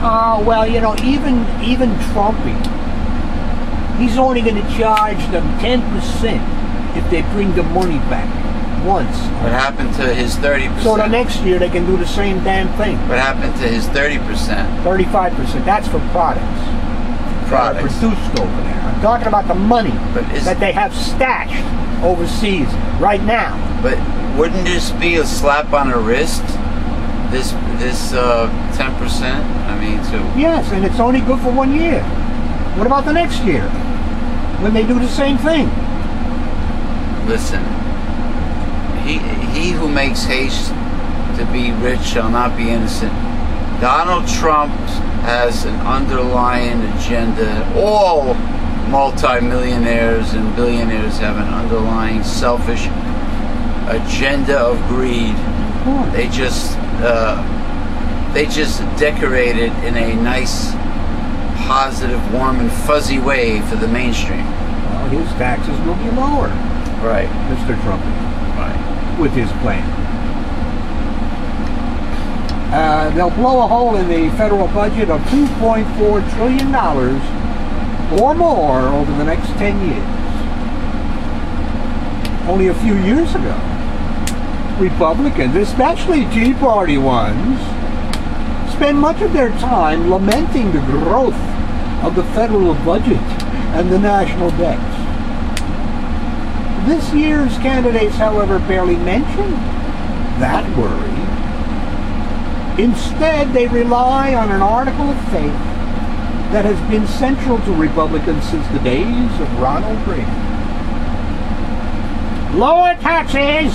Well, you know, even Trumpy, he's only going to charge them 10% if they bring the money back once. What happened to his 30%? So the next year they can do the same damn thing. What happened to his 30%? 35%. That's for products. Products that are produced over there. I'm talking about the money that they have stashed overseas right now. But wouldn't this be a slap on the wrist? This 10%. I mean, yes, and it's only good for 1 year. What about the next year when they do the same thing? Listen, he who makes haste to be rich shall not be innocent. Donald Trump has an underlying agenda. All multimillionaires and billionaires have an underlying selfish agenda of greed. They just decorate it in a nice, positive, warm and fuzzy way for the mainstream. Well, his taxes will be lower. Right. Mr. Trump. Right. With his plan. They'll blow a hole in the federal budget of $2.4 trillion or more over the next 10 years. Only a few years ago, Republicans, especially Tea Party ones, spend much of their time lamenting the growth of the federal budget and the national debt. This year's candidates, however, barely mention that worry. Instead, they rely on an article of faith that has been central to Republicans since the days of Ronald Reagan. Lower taxes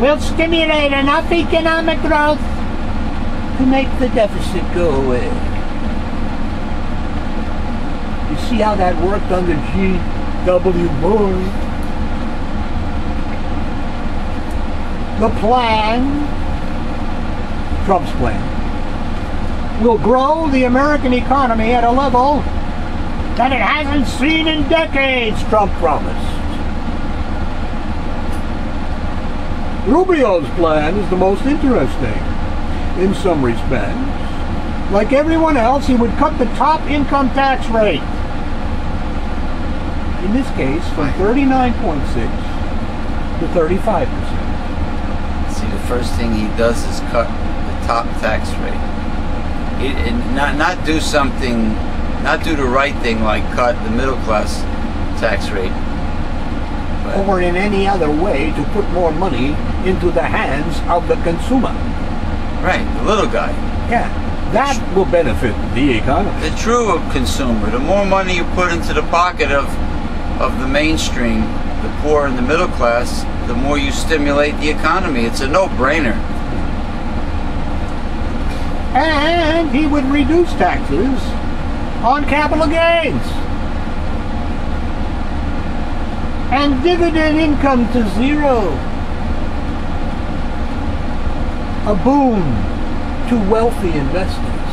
will stimulate enough economic growth to make the deficit go away. You see how that worked under G.W. Bush? Trump's plan will grow the American economy at a level that it hasn't seen in decades, Trump promised. Rubio's plan is the most interesting in some respects. Like everyone else, he would cut the top income tax rate, in this case from 39.6 to 35%. See, the first thing he does is cut the top tax rate. Not do something, not do the right thing like cut the middle class tax rate. Or in any other way to put more money into the hands of the consumer. Right, the little guy. Yeah, that will benefit the economy. The true consumer. The more money you put into the pocket of the mainstream, the poor and the middle class, the more you stimulate the economy. It's a no-brainer. And he would reduce taxes on capital gains and dividend income to zero. A boon to wealthy investors.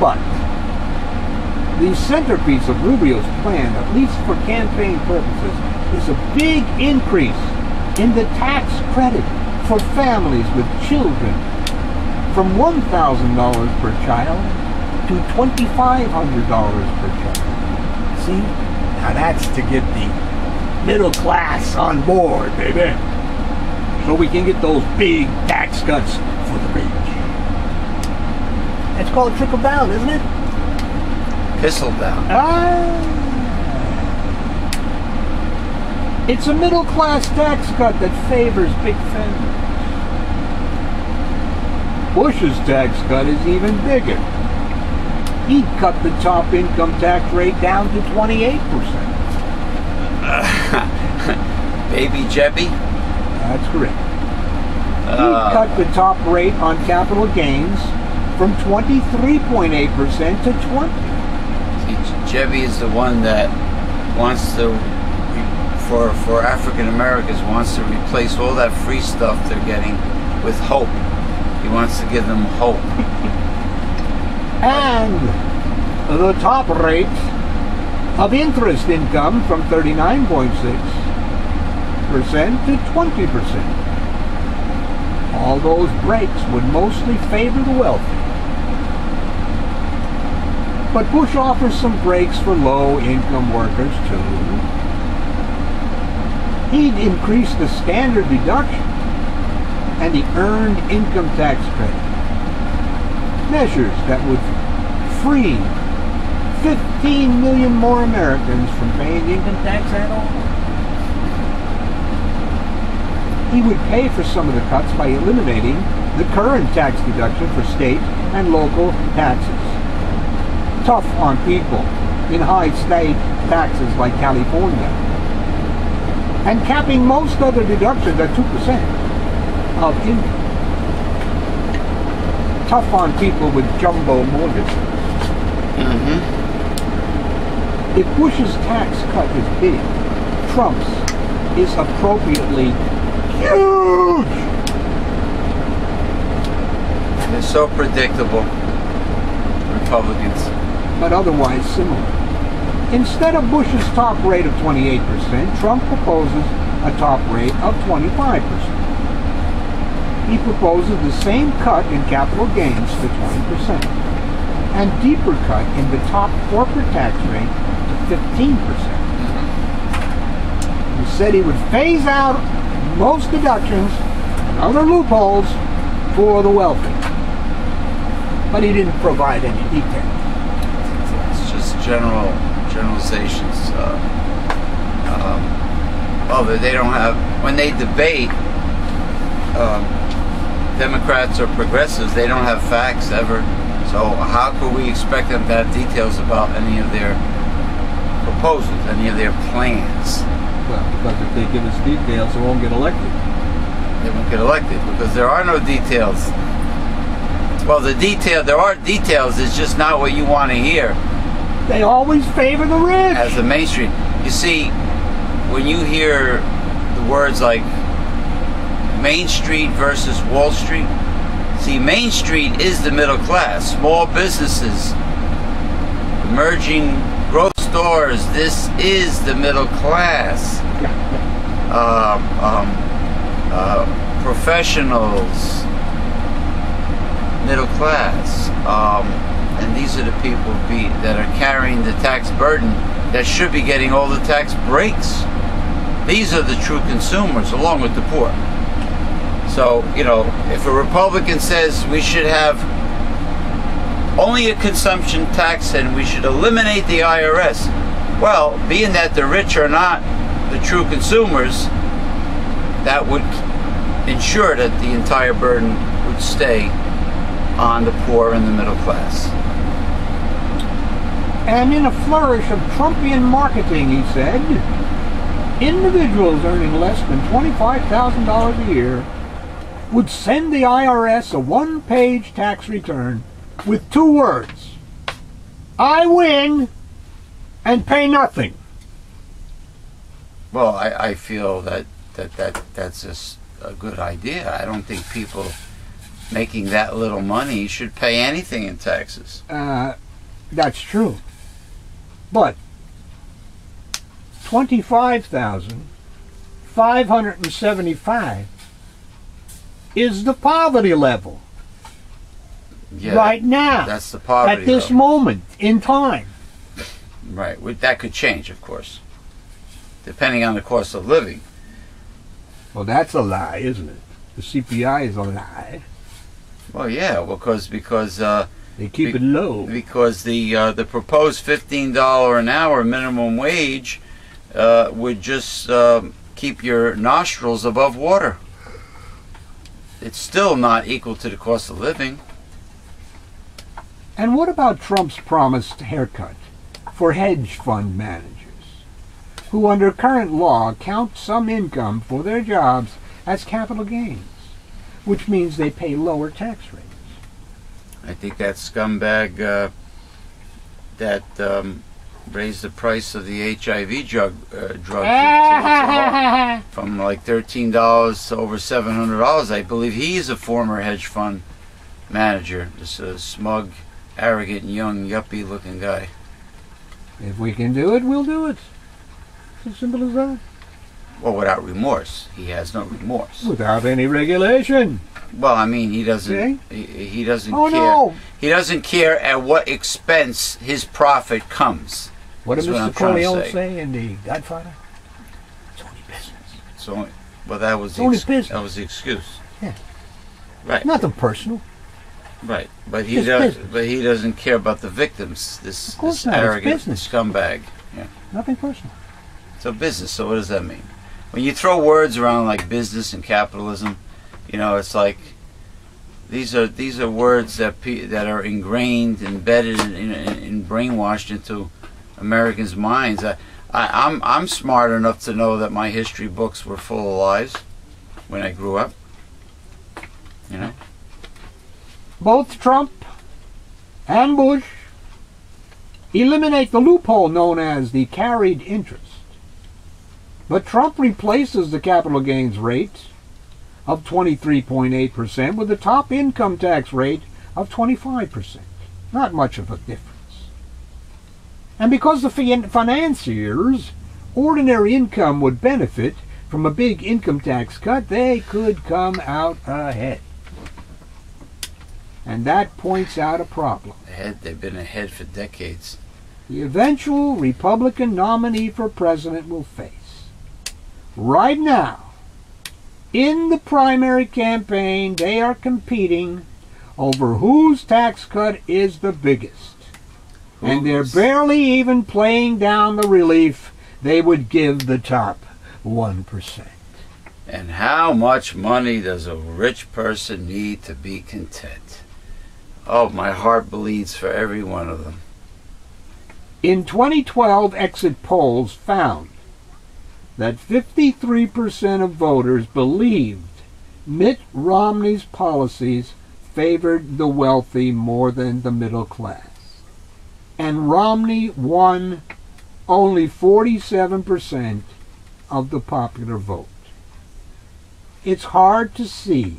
But the centerpiece of Rubio's plan, at least for campaign purposes, is a big increase in the tax credit for families with children from $1,000 per child to $2,500 per child. See? Now that's to get the middle class on board, baby. So we can get those big tax cuts for the rich. That's called trickle down, isn't it? Pistol down. Ah. It's a middle class tax cut that favors big families. Bush's tax cut is even bigger. He cut the top income tax rate down to 28%. Baby Jebby? That's correct. He cut the top rate on capital gains from 23.8% to 20%. See, Jebby is the one that wants to, for African Americans, wants to replace all that free stuff they're getting with hope. He wants to give them hope. And the top rate of interest income from 39.6% to 20%. All those breaks would mostly favor the wealthy. But Bush offers some breaks for low-income workers too. He'd increase the standard deduction and the earned income tax credit. Measures that would free 15 million more Americans from paying income tax at all. He would pay for some of the cuts by eliminating the current tax deduction for state and local taxes. Tough on people in high state taxes like California. And capping most other deductions at 2% of income. Tough on people with jumbo mortgages. Mm-hmm. If Bush's tax cut is big, Trump's is appropriately huge. They're so predictable, Republicans. But otherwise similar. Instead of Bush's top rate of 28%, Trump proposes a top rate of 25%. He proposes the same cut in capital gains to 20% and deeper cut in the top corporate tax rate to 15%. He said he would phase out most deductions and other loopholes for the wealthy. But he didn't provide any detail. It's just generalizations. They don't have, when they debate, Democrats or progressives, they don't have facts ever. So how could we expect them to have details about any of their proposals, any of their plans? Well, because if they give us details, they won't get elected. They won't get elected because there are no details. Well, there are details, it's just not what you want to hear. They always favor the rich. As the mainstream. You see, when you hear the words like Main Street versus Wall Street, See, Main Street is the middle class, small businesses, emerging growth stores. This is the middle class. Professionals, middle class. And these are the people that are carrying the tax burden that should be getting all the tax breaks. These are the true consumers, along with the poor. So, you know, if a Republican says we should have only a consumption tax and we should eliminate the IRS, well, being that the rich are not the true consumers, that would ensure that the entire burden would stay on the poor and the middle class. And in a flourish of Trumpian marketing, he said, individuals earning less than $25,000 a year would send the IRS a one-page tax return with two words: I win and pay nothing. Well, I feel that's just a good idea. I don't think people making that little money should pay anything in taxes. That's true. But $25,575 is the poverty level right now. That's the poverty at this level. Moment in time. Right. That could change, of course, depending on the cost of living. Well, that's a lie, isn't it? The CPI is a lie. Well, yeah, because they keep it low. Because the proposed $15 an hour minimum wage would just keep your nostrils above water. It's still not equal to the cost of living. And what about Trump's promised haircut for hedge fund managers, who under current law count some income for their jobs as capital gains, which means they pay lower tax rates? I think that scumbag that raised the price of the HIV drug from like $13 to over $700. I believe he's a former hedge fund manager, just a smug, arrogant, young, yuppie-looking guy. If we can do it, we'll do it. It's as simple as that. Well, without remorse. He has no remorse. Without any regulation. Well, I mean, he doesn't. He doesn't care. No. He doesn't care at what expense his profit comes. What did Mr. Corleone say in The Godfather? It's only business. It's only. Well, that was. It's only business. That was the excuse. Yeah. Right. Nothing personal. Right, but he does. But he doesn't care about the victims. This arrogant scumbag. Yeah. Nothing personal. So business. So what does that mean? When you throw words around like business and capitalism, you know, it's like these are words that are ingrained, embedded, and brainwashed into Americans' minds. I'm smart enough to know that my history books were full of lies when I grew up. You know, both Trump and Bush eliminate the loophole known as the carried interest, but Trump replaces the capital gains rate of 23.8% with the top income tax rate of 25%. Not much of a difference. And because the financiers' ordinary income would benefit from a big income tax cut, they could come out ahead. And that points out a problem. They've been ahead for decades. The eventual Republican nominee for president will face, right now, in the primary campaign, they are competing over whose tax cut is the biggest. And they're barely even playing down the relief they would give the top 1%. And how much money does a rich person need to be content? Oh, my heart bleeds for every one of them. In 2012, exit polls found that 53% of voters believed Mitt Romney's policies favored the wealthy more than the middle class. And Romney won only 47% of the popular vote. It's hard to see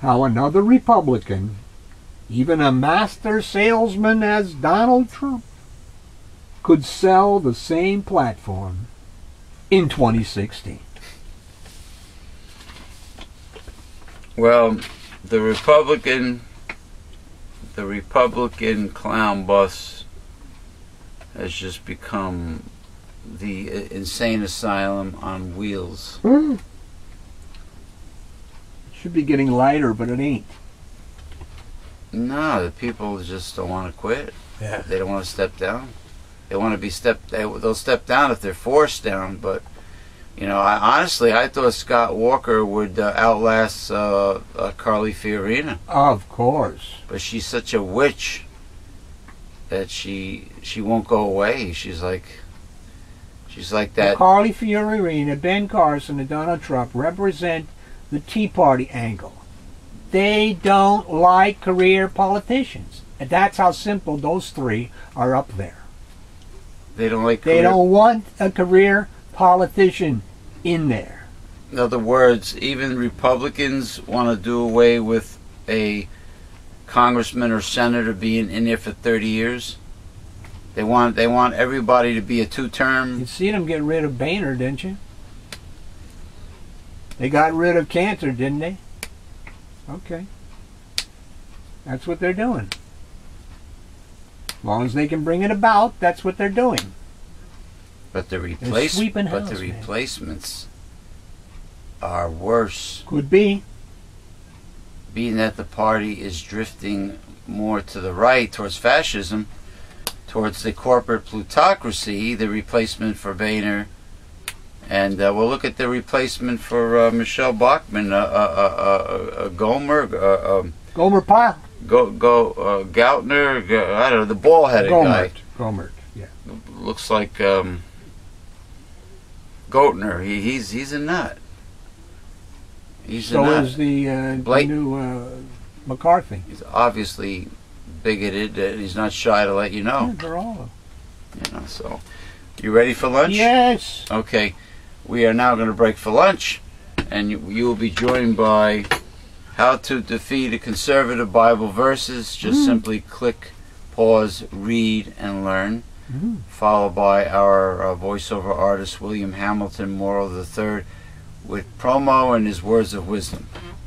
how another Republican, even a master salesman as Donald Trump, could sell the same platform in 2016. Well, the Republican clown bus has just become the insane asylum on wheels. It should be getting lighter, but it ain't. No, the people just don't want to quit. Yeah. They don't want to step down. They want to be stepped. They'll step down if they're forced down. But you know, I honestly thought Scott Walker would outlast Carly Fiorina. Of course. But she's such a witch that she won't go away. She's like that. Well, Carly Fiorina, Ben Carson, and Donald Trump represent the Tea Party angle. They don't like career politicians. And that's how simple those three are up there. They don't like career. They don't want a career politician in there. In other words, even Republicans want to do away with a congressman or senator being in there for 30 years. They want everybody to be a two-term. You seen them get rid of Boehner, didn't you? They got rid of Cantor, didn't they? Okay. That's what they're doing. As long as they can bring it about, that's what they're doing. But the replacements are worse. Could be. Being that the party is drifting more to the right, towards fascism, towards the corporate plutocracy, the replacement for Boehner. And we'll look at the replacement for Michelle Bachmann, Gomer Pyle. Gautner, I don't know, the ball-headed guy. Gomert, yeah. Looks like Gautner. He's a nut. So is the new McCarthy. He's obviously bigoted, and he's not shy to let you know. Yeah, they're all. You know, so you ready for lunch? Yes. Okay. We are now going to break for lunch, and you will be joined by How to Defeat a Conservative Bible Verses. Just simply click, pause, read, and learn. Followed by our voiceover artist, William Hamilton Morrow III, with promo and his words of wisdom.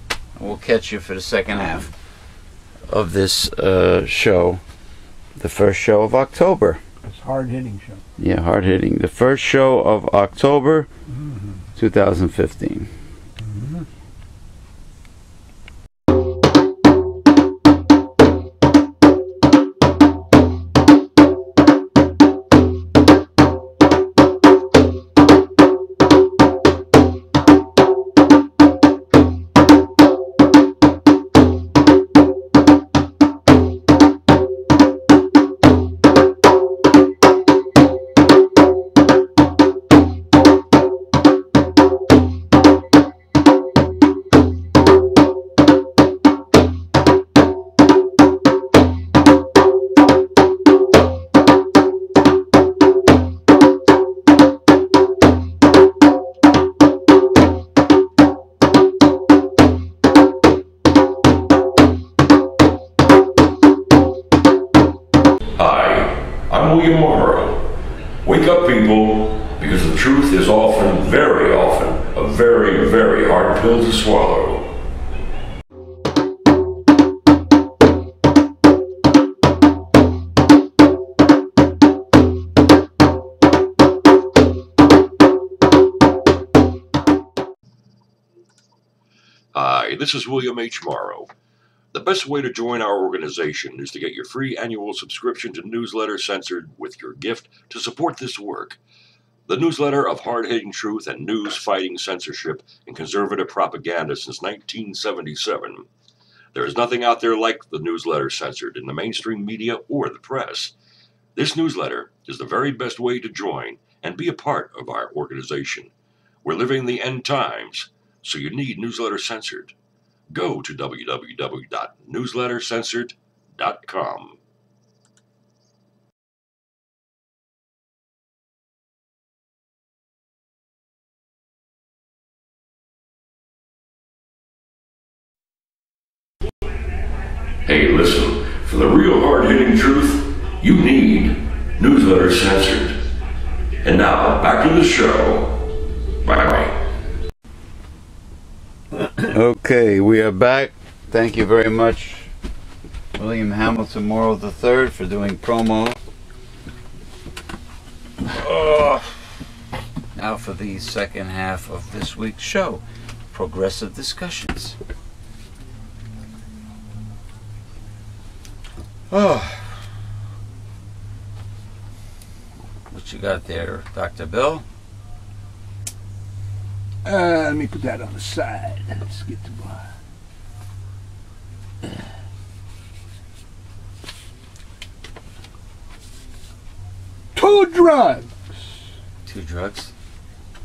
And we'll catch you for the second half of this show, the first show of October. It's a hard-hitting show. Yeah, hard-hitting. The first show of October 2015. This is William H. Morrow. The best way to join our organization is to get your free annual subscription to Newsletter Censored with your gift to support this work. The newsletter of hard-hitting truth and news fighting censorship and conservative propaganda since 1977. There is nothing out there like the Newsletter Censored in the mainstream media or the press. This newsletter is the very best way to join and be a part of our organization. We're living the end times, so you need Newsletter Censored. Go to www.newslettercensored.com. Hey, listen, for the real hard-hitting truth, you need Newsletter Censored. And now, back to the show. Bye-bye. Okay, we are back. Thank you very much, William Hamilton Morrow III, for doing promo. Now for the second half of this week's show, Progressive Discussions. Oh. What you got there, Dr. Bill? Let me put that on the side. Let's get to my... Two drugs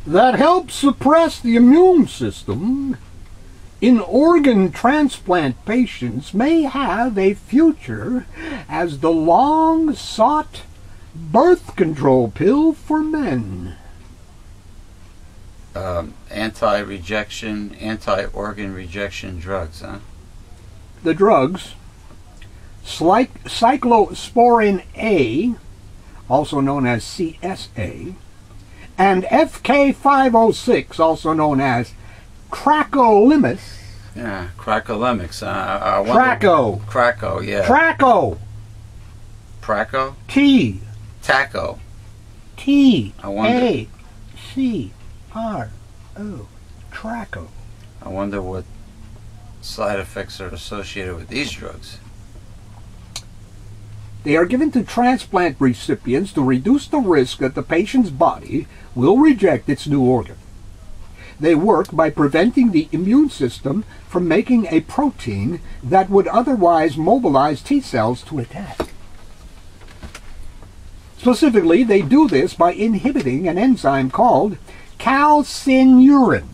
that help suppress the immune system in organ transplant patients may have a future as the long-sought birth control pill for men. Anti-rejection, anti-organ rejection drugs, huh? The drugs, Cyclosporin A, also known as CSA, and FK506, also known as Tacrolimus. Yeah, Tacrolimus. Traco. T. Taco. T. I wonder. A. C. R. O. Traco. I wonder what side effects are associated with these drugs. They are given to transplant recipients to reduce the risk that the patient's body will reject its new organ. They work by preventing the immune system from making a protein that would otherwise mobilize T cells to attack. Specifically, they do this by inhibiting an enzyme called calcineurin.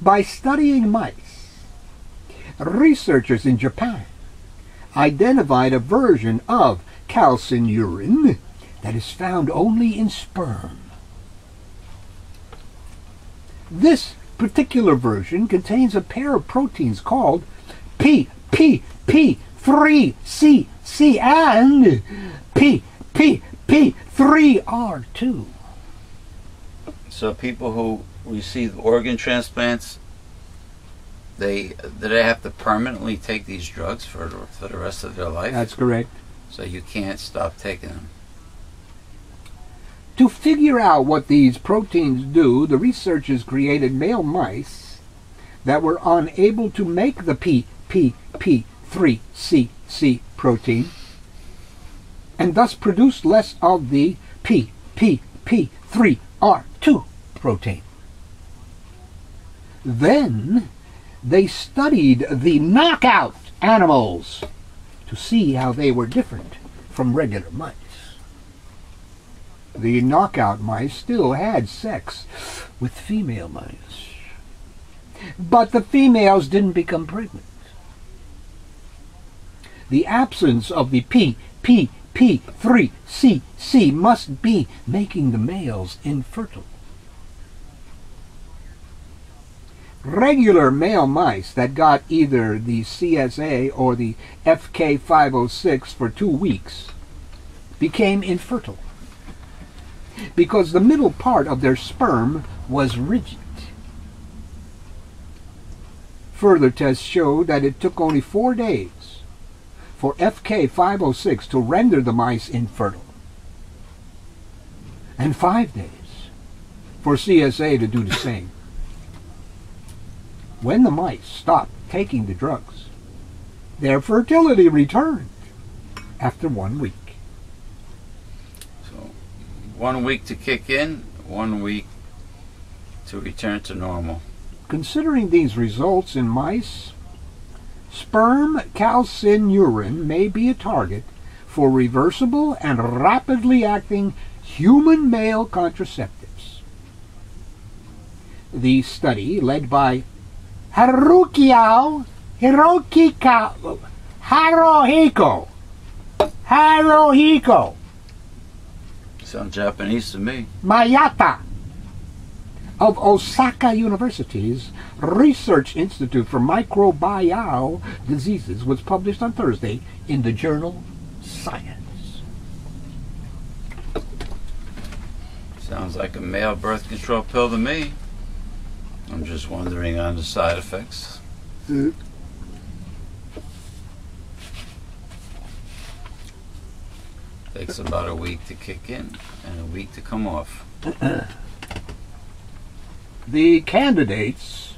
By studying mice, researchers in Japan identified a version of calcineurin that is found only in sperm. This particular version contains a pair of proteins called PPP3CC and PPP3R2. So people who receive organ transplants, they have to permanently take these drugs for the rest of their life? That's correct. So you can't stop taking them. To figure out what these proteins do, the researchers created male mice that were unable to make the PPP3CC protein and thus produced less of the PPP3R2 protein. Then they studied the knockout animals to see how they were different from regular mice. The knockout mice still had sex with female mice, but the females didn't become pregnant. The absence of the PPP3CC must be making the males infertile. Regular male mice that got either the CSA or the FK506 for 2 weeks became infertile, because the middle part of their sperm was rigid. Further tests showed that it took only 4 days for FK506 to render the mice infertile, and 5 days for CSA to do the same. When the mice stopped taking the drugs, their fertility returned after 1 week. 1 week to kick in, 1 week to return to normal. Considering these results in mice, sperm calcineurin may be a target for reversible and rapidly acting human male contraceptives. The study, led by Haruhiko. Sounds Japanese to me. Mayata of Osaka University's Research Institute for Microbial Diseases was published on Thursday in the journal Science. Sounds like a male birth control pill to me. I'm just wondering on the side effects. Takes about a week to kick in and a week to come off. The candidates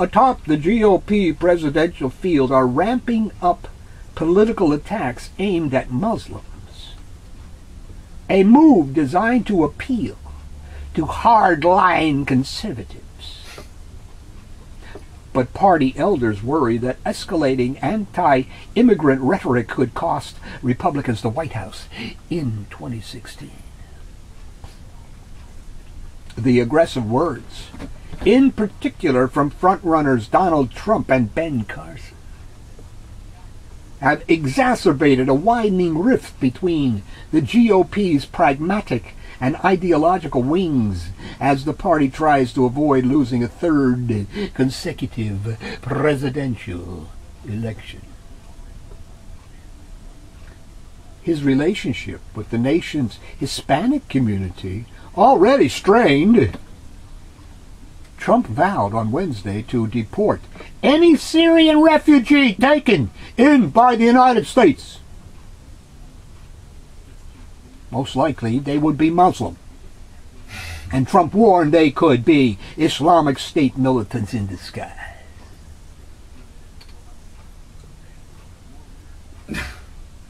atop the GOP presidential field are ramping up political attacks aimed at Muslims, a move designed to appeal to hardline conservatives. But party elders worry that escalating anti-immigrant rhetoric could cost Republicans the White House in 2016. The aggressive words, in particular from frontrunners Donald Trump and Ben Carson, have exacerbated a widening rift between the GOP's pragmatic and ideological wings as the party tries to avoid losing a third consecutive presidential election. His relationship with the nation's Hispanic community already strained. Trump vowed on Wednesday to deport any Syrian refugee taken in by the United States. Most likely they would be Muslim. And Trump warned they could be Islamic State militants in disguise.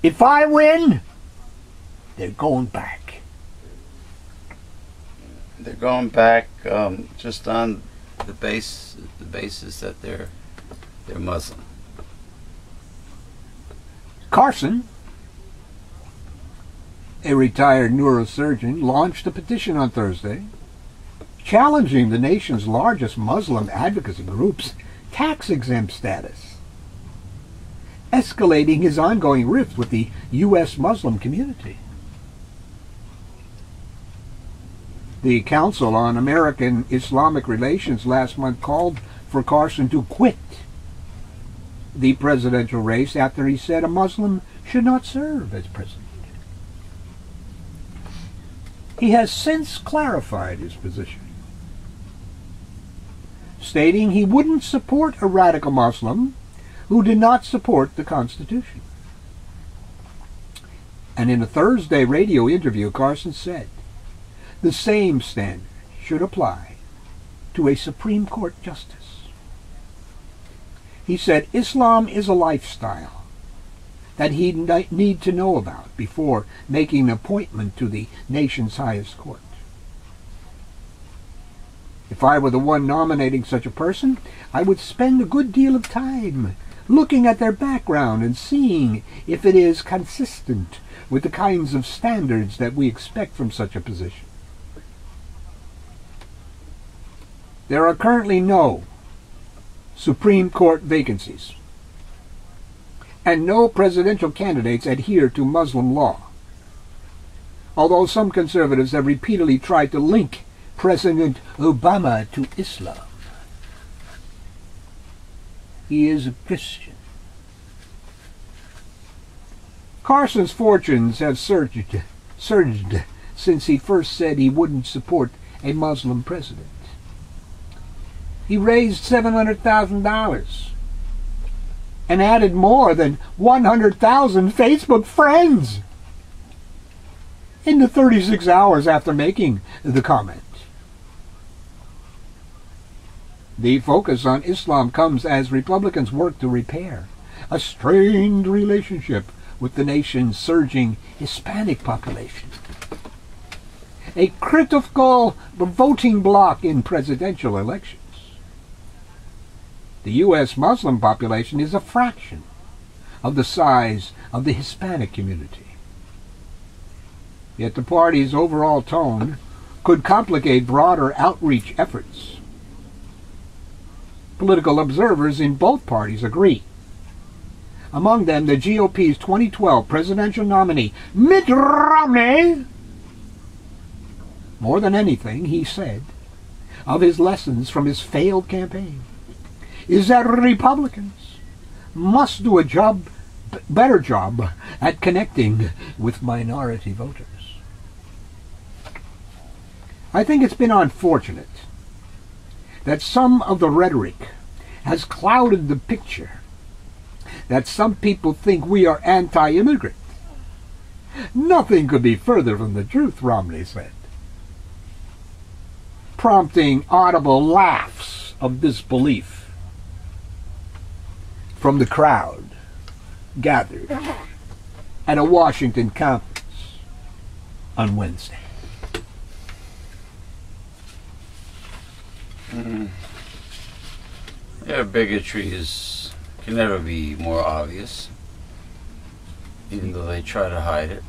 If I win, they're going back. They're going back just on the basis that they're Muslim. Carson, a retired neurosurgeon, launched a petition on Thursday challenging the nation's largest Muslim advocacy group's tax-exempt status, escalating his ongoing rift with the U.S. Muslim community. The Council on American-Islamic Relations last month called for Carson to quit the presidential race after he said a Muslim should not serve as president. He has since clarified his position, stating he wouldn't support a radical Muslim who did not support the Constitution. And in a Thursday radio interview, Carson said, the same standard should apply to a Supreme Court justice. He said Islam is a lifestyle that he'd need to know about before making an appointment to the nation's highest court. If I were the one nominating such a person, I would spend a good deal of time looking at their background and seeing if it is consistent with the kinds of standards that we expect from such a position. There are currently no Supreme Court vacancies, and no presidential candidates adhere to Muslim law, although some conservatives have repeatedly tried to link President Obama to Islam. He is a Christian. Carson's fortunes have surged since he first said he wouldn't support a Muslim president. He raised $700,000 and added more than 100,000 Facebook friends in the 36 hours after making the comment. The focus on Islam comes as Republicans work to repair a strained relationship with the nation's surging Hispanic population, a critical voting bloc in presidential elections. The U.S. Muslim population is a fraction of the size of the Hispanic community. Yet the party's overall tone could complicate broader outreach efforts. Political observers in both parties agree. Among them, the GOP's 2012 presidential nominee, Mitt Romney, More than anything, he said of his lessons from his failed campaign is that Republicans must do a better job at connecting with minority voters. I think it's been unfortunate that some of the rhetoric has clouded the picture that some people think we are anti-immigrant. Nothing could be further from the truth, Romney said, prompting audible laughs of disbelief from the crowd gathered at a Washington conference on Wednesday. Their bigotry can never be more obvious, even though they try to hide it.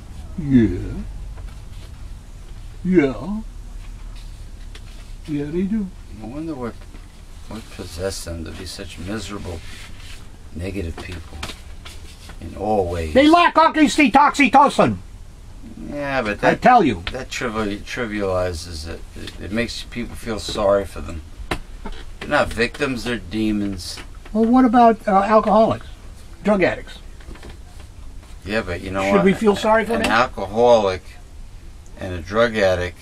Yeah, they do. I wonder what possessed them to be such miserable, negative people in all ways. They lack oxytocin. Yeah, but that, I tell you, that trivializes it. It makes people feel sorry for them. They're not victims, they're demons. Well, what about alcoholics, drug addicts? Yeah, but you know what? Should we feel sorry for them? An alcoholic and a drug addict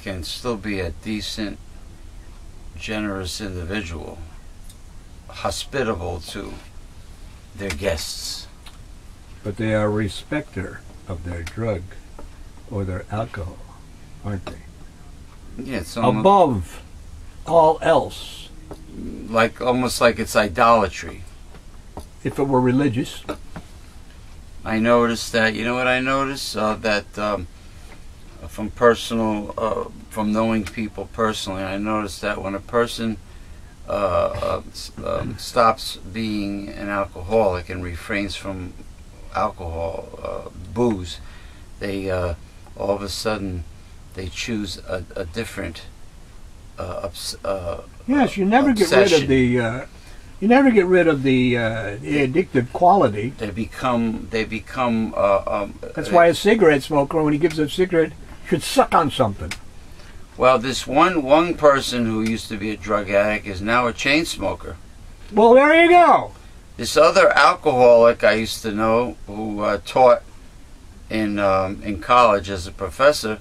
can still be a decent, generous individual, hospitable to their guests. But they are a respecter of their drug or their alcohol, aren't they? Yeah, it's above all else. Like, almost like it's idolatry. If it were religious. I noticed that, you know what I noticed? From knowing people personally, I noticed that when a person stops being an alcoholic and refrains from alcohol, booze, they all of a sudden they choose a different obsession. You never get rid of the addictive quality. They become. That's why a cigarette smoker, when he gives a cigarette, should suck on something. Well, this one person who used to be a drug addict is now a chain smoker. Well, there you go. This other alcoholic I used to know, who taught in college as a professor,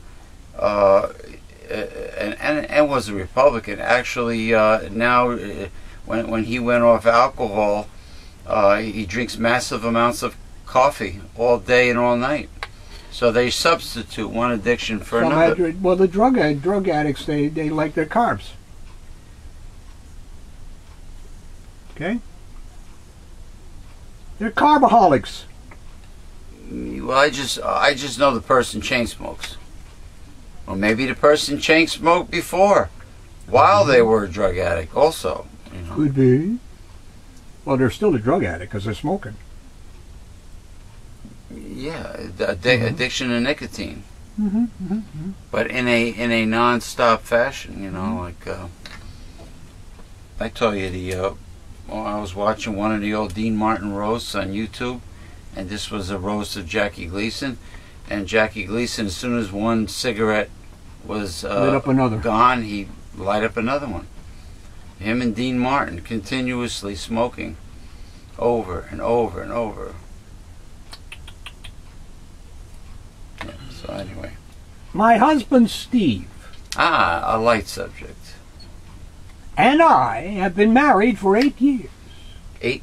and was a Republican, actually now. When he went off alcohol, he drinks massive amounts of coffee all day and all night. So they substitute one addiction for another. Well, the drug addicts, they like their carbs. Okay? They're carbaholics. Well, I just know the person chain smokes. Or maybe the person chain smoked before, while they were a drug addict also. Could be. Well, they're still a drug addict because they're smoking. Yeah, addiction to nicotine. But in a non-stop fashion, you know, like I tell you, I was watching one of the old Dean Martin roasts on YouTube, and this was a roast of Jackie Gleason, and Jackie Gleason, as soon as one cigarette was gone, he light up another one. Him and Dean Martin continuously smoking over and over and over. Yeah, so anyway. My husband Steve. A light subject. And I have been married for 8 years. 8?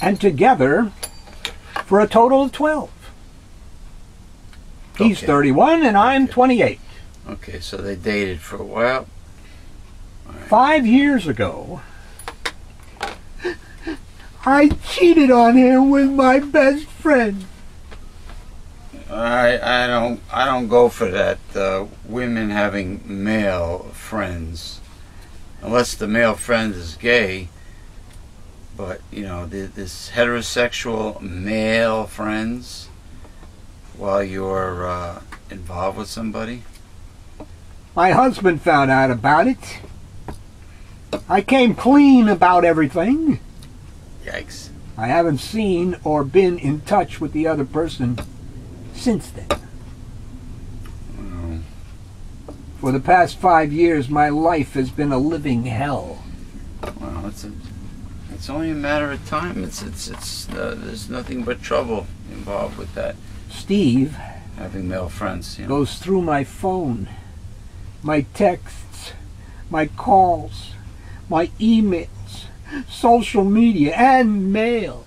And together for a total of 12. Okay. He's 31 and I'm 28. Okay, so they dated for a while. 5 years ago, I cheated on him with my best friend. I don't go for that. Women having male friends, unless the male friend is gay. But you know, this heterosexual male friends, while you're involved with somebody. My husband found out about it. I came clean about everything. Yikes. I haven't seen or been in touch with the other person since then. For the past 5 years, my life has been a living hell. Well, it's only a matter of time. There's nothing but trouble involved with that. Steve, having male friends, you know, goes through my phone, my texts, my calls, my emails, social media, and mail.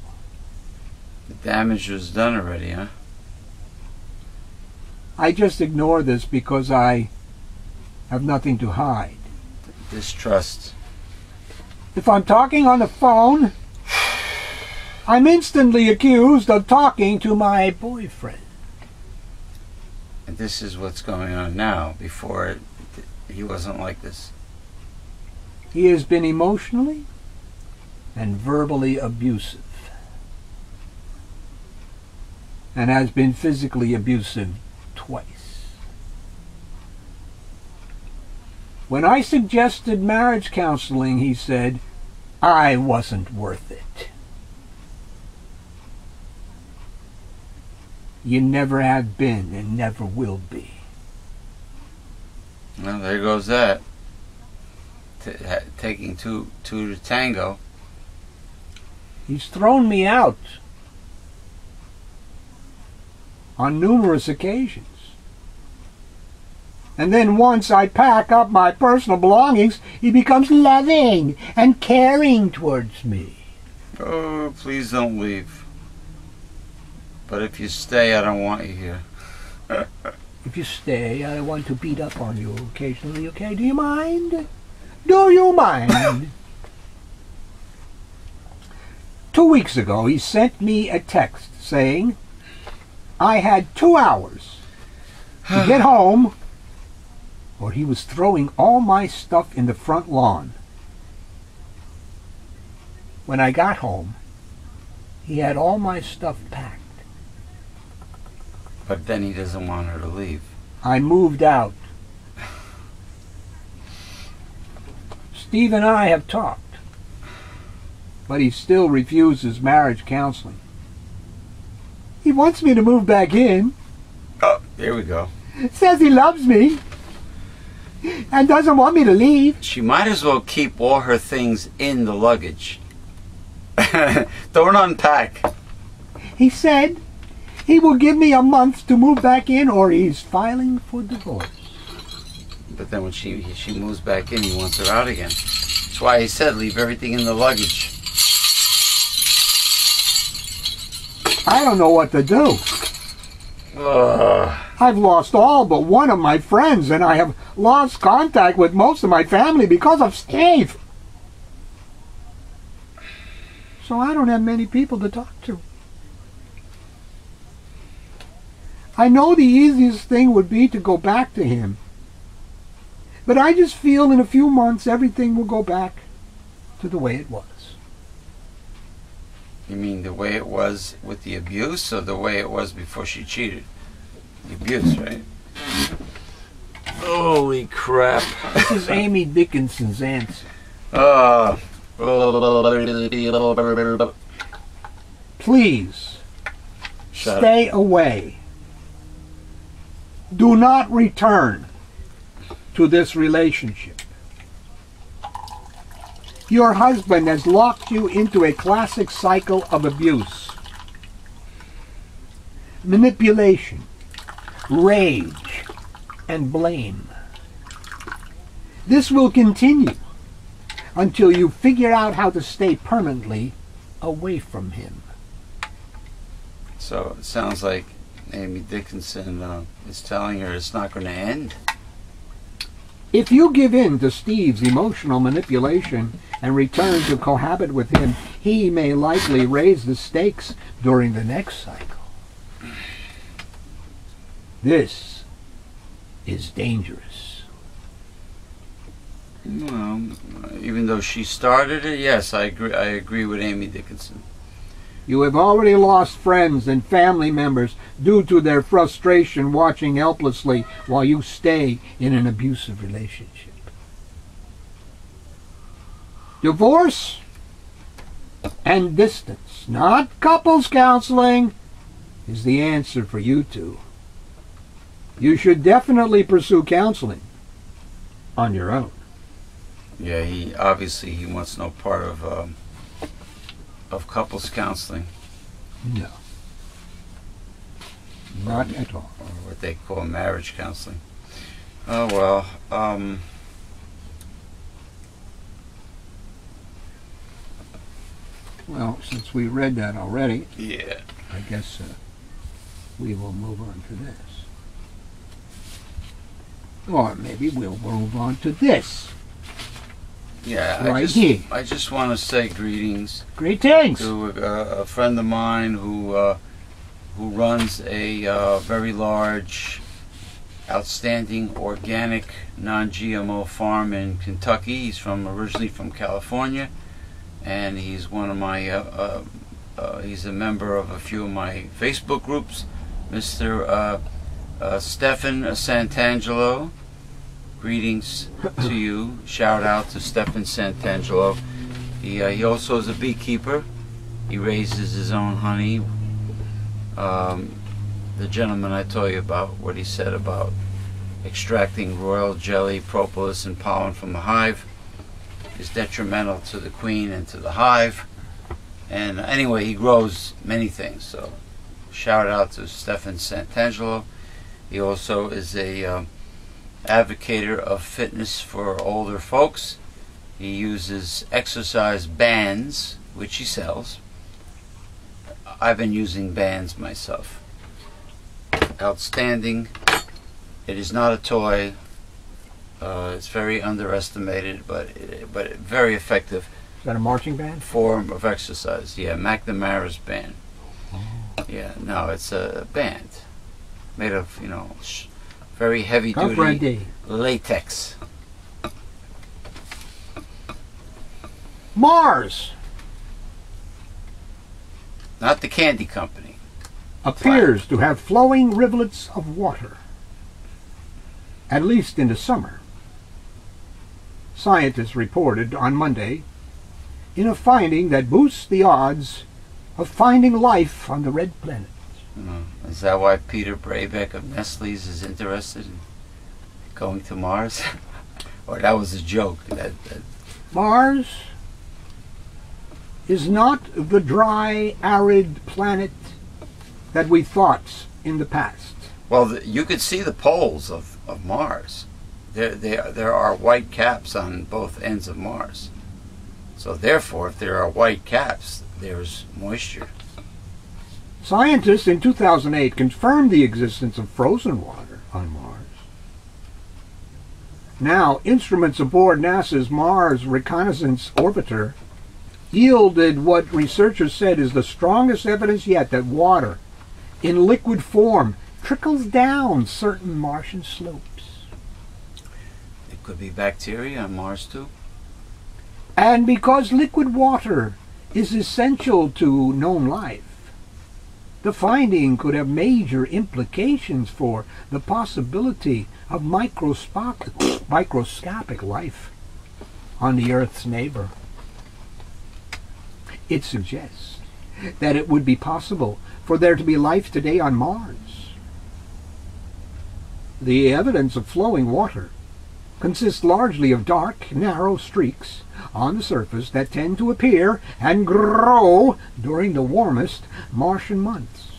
The damage was done already, huh? I just ignore this because I have nothing to hide. Distrust. If I'm talking on the phone, I'm instantly accused of talking to my boyfriend. And this is what's going on now. Before, he wasn't like this. He has been emotionally and verbally abusive, and has been physically abusive twice. When I suggested marriage counseling, he said, I wasn't worth it. You never have been and never will be. Well, there goes that. Taking two to tango. He's thrown me out on numerous occasions. And then once I pack up my personal belongings, he becomes loving and caring towards me. Oh, please don't leave. But if you stay, I don't want you here. If you stay, I want to beat up on you occasionally, okay? Do you mind? Do you mind? 2 weeks ago, he sent me a text saying, I had 2 hours to get home, or he was throwing all my stuff in the front lawn. When I got home, he had all my stuff packed. But then he doesn't want her to leave. I moved out. Steve and I have talked, but he still refuses marriage counseling. He wants me to move back in. Oh, there we go. Says he loves me and doesn't want me to leave. She might as well keep all her things in the luggage. Don't unpack. He said he will give me a month to move back in or he's filing for divorce. But then when she moves back in, he wants her out again. That's why he said leave everything in the luggage. I don't know what to do. I've lost all but one of my friends, and I have lost contact with most of my family because of Steve. So I don't have many people to talk to. I know the easiest thing would be to go back to him, but I just feel in a few months everything will go back to the way it was. You mean the way it was with the abuse, or the way it was before she cheated? The abuse, right? Holy crap. This is Amy Dickinson's answer. Please, stay away. Do not return to this relationship. Your husband has locked you into a classic cycle of abuse, manipulation, rage, and blame. This will continue until you figure out how to stay permanently away from him. So it sounds like Amy Dickinson is telling her it's not going to end. If you give in to Steve's emotional manipulation and return to cohabit with him, he may likely raise the stakes during the next cycle. This is dangerous. Well, even though she started it, yes, I agree with Amy Dickinson. You have already lost friends and family members due to their frustration watching helplessly while you stay in an abusive relationship. Divorce and distance, not couples counseling, is the answer for you two. You should definitely pursue counseling on your own. Yeah, he wants no part of couples counseling. No. Not at all. Or what they call marriage counseling. Oh, well. Well, since we read that already, yeah, I guess we will move on to this. Or maybe we'll move on to this. Yeah, right here. I just want to say greetings. Greetings! To a friend of mine who runs a very large, outstanding, organic, non-GMO farm in Kentucky. He's originally from California, and he's one of my, he's a member of a few of my Facebook groups. Mr. Stefan Santangelo, greetings to you. Shout out to Stefan Santangelo. He also is a beekeeper. He raises his own honey. The gentleman I told you about, what he said about extracting royal jelly, propolis, and pollen from the hive is detrimental to the queen and to the hive. And anyway, he grows many things. So shout out to Stefan Santangelo. He also is a advocator of fitness for older folks. He uses exercise bands, which he sells. I've been using bands myself. Outstanding. It is not a toy. It's very underestimated, but very effective. Is that a marching band? Form of exercise. Yeah, McNamara's band. Yeah, no, it's a band. Made of, you know, very heavy-duty latex. Mars! Not the candy company. Appears to have flowing rivulets of water, at least in the summer. Scientists reported on Monday in a finding that boosts the odds of finding life on the red planet. Is that why Peter Brabeck of Nestle's is interested in going to Mars? Or that was a joke. Mars is not the dry, arid planet that we thought in the past. Well, you could see the poles of Mars. There are white caps on both ends of Mars. So therefore, if there are white caps, there's moisture. Scientists in 2008 confirmed the existence of frozen water on Mars. Now, instruments aboard NASA's Mars Reconnaissance Orbiter yielded what researchers said is the strongest evidence yet that water, in liquid form, trickles down certain Martian slopes. It could be bacteria on Mars, too. And because liquid water is essential to known life, the finding could have major implications for the possibility of microscopic life on the Earth's neighbor. It suggests that it would be possible for there to be life today on Mars. The evidence of flowing water consists largely of dark, narrow streaks on the surface that tend to appear and grow during the warmest Martian months,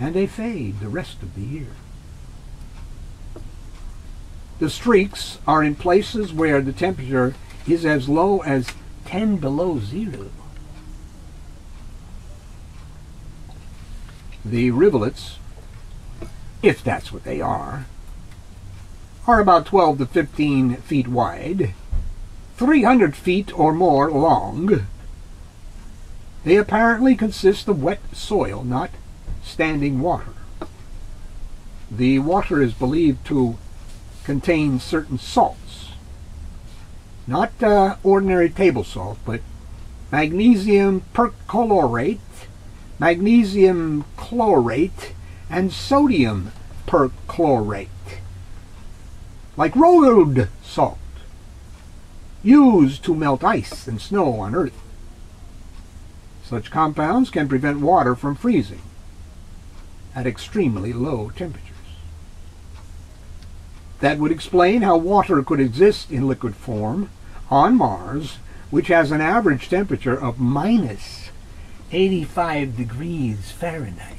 and they fade the rest of the year. The streaks are in places where the temperature is as low as 10 below zero. The rivulets, if that's what they are about 12 to 15 feet wide, 300 feet or more long. They apparently consist of wet soil, not standing water. The water is believed to contain certain salts, not ordinary table salt, but magnesium perchlorate, magnesium chlorate, and sodium perchlorate, like road salt, used to melt ice and snow on Earth. Such compounds can prevent water from freezing at extremely low temperatures. That would explain how water could exist in liquid form on Mars, which has an average temperature of minus 85 degrees Fahrenheit.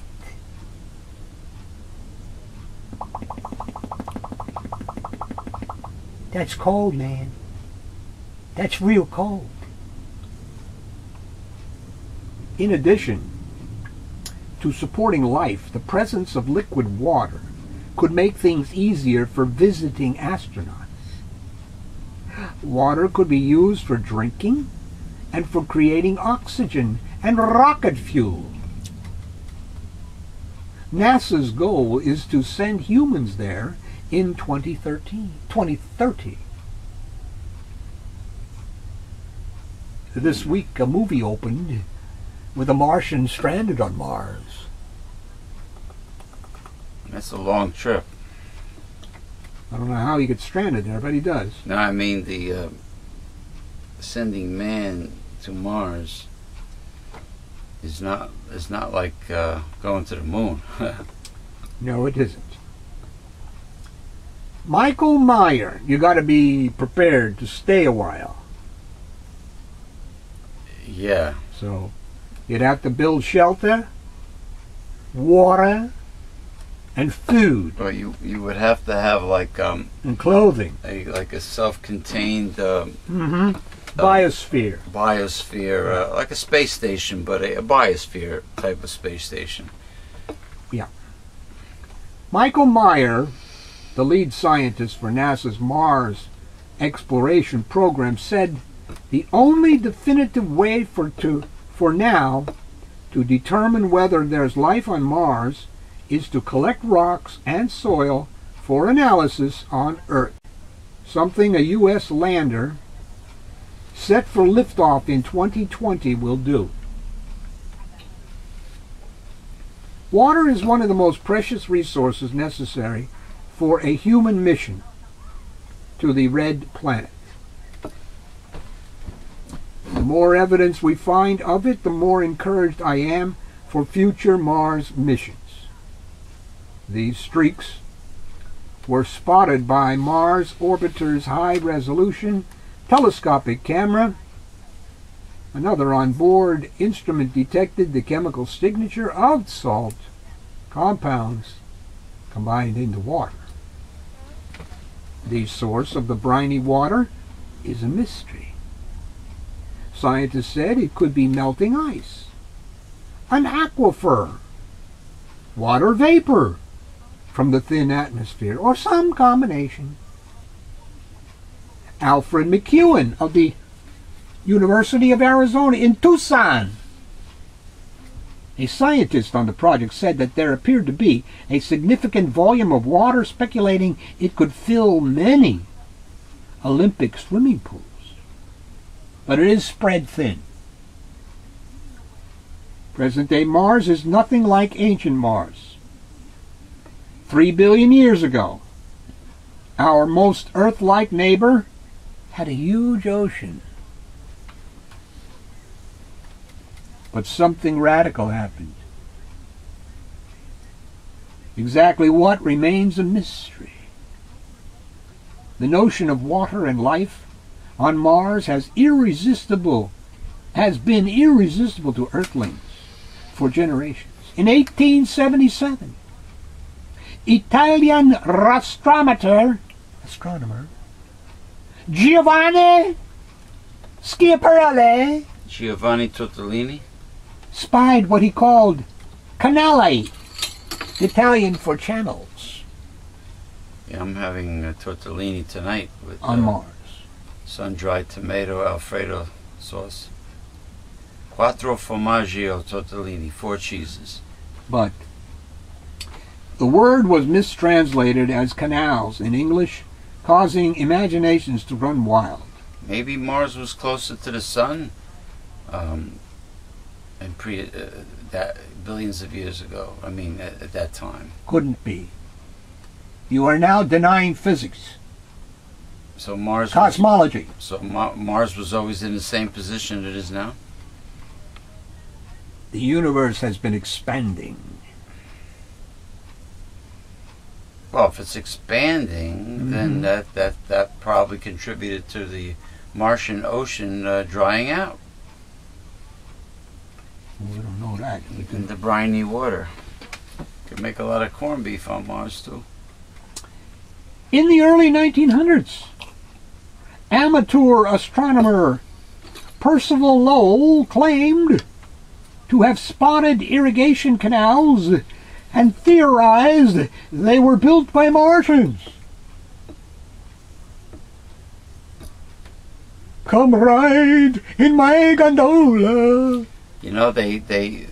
That's cold, man. That's real cold. In addition to supporting life, the presence of liquid water could make things easier for visiting astronauts. Water could be used for drinking and for creating oxygen and rocket fuel. NASA's goal is to send humans there in 2030. This week a movie opened with a Martian stranded on Mars. That's a long trip. I don't know how he gets stranded there, but he does. No, I mean the sending man to Mars is not like going to the moon. No, it isn't. Michael Meyer, you got to be prepared to stay a while. Yeah. So you'd have to build shelter, water, and food. Well, you would have to have like and clothing, like a self-contained biosphere, like a space station, but a biosphere type of space station. Yeah. Michael Meyer, the lead scientist for NASA's Mars exploration program, said the only definitive way for now to determine whether there's life on Mars is to collect rocks and soil for analysis on Earth, something a U.S. lander set for liftoff in 2020 will do. Water is one of the most precious resources necessary for a human mission to the red planet. The more evidence we find of it, the more encouraged I am for future Mars missions. These streaks were spotted by Mars Orbiter's high-resolution telescopic camera. Another onboard instrument detected the chemical signature of salt compounds combined into water. The source of the briny water is a mystery. Scientists said it could be melting ice, an aquifer, water vapor from the thin atmosphere, or some combination. Alfred McEwen of the University of Arizona in Tucson, a scientist on the project, said that there appeared to be a significant volume of water, speculating it could fill many Olympic swimming pools. But it is spread thin. Present-day Mars is nothing like ancient Mars. 3 billion years ago, our most Earth-like neighbor had a huge ocean. But something radical happened. Exactly what remains a mystery. The notion of water and life on Mars has been irresistible to Earthlings for generations. In 1877, Italian astronomer Giovanni Schiaparelli, Giovanni Tortolini, spied what he called canali, Italian for channels. Yeah, I'm having a tortellini tonight with on Mars. Sun-dried tomato Alfredo sauce. Quattro formaggio tortellini, 4 cheeses. But the word was mistranslated as canals in English, causing imaginations to run wild. Maybe Mars was closer to the sun, and that billions of years ago. I mean, at that time. Couldn't be. You are now denying physics. So Mars. Cosmology. Mars was always in the same position it is now. The universe has been expanding. Well, if it's expanding, then that probably contributed to the Martian ocean drying out. Well, we don't know that. And the briny water. Could make a lot of corned beef on Mars, too. In the early 1900s, amateur astronomer Percival Lowell claimed to have spotted irrigation canals and theorized they were built by Martians. Come ride in my gondola. You know, they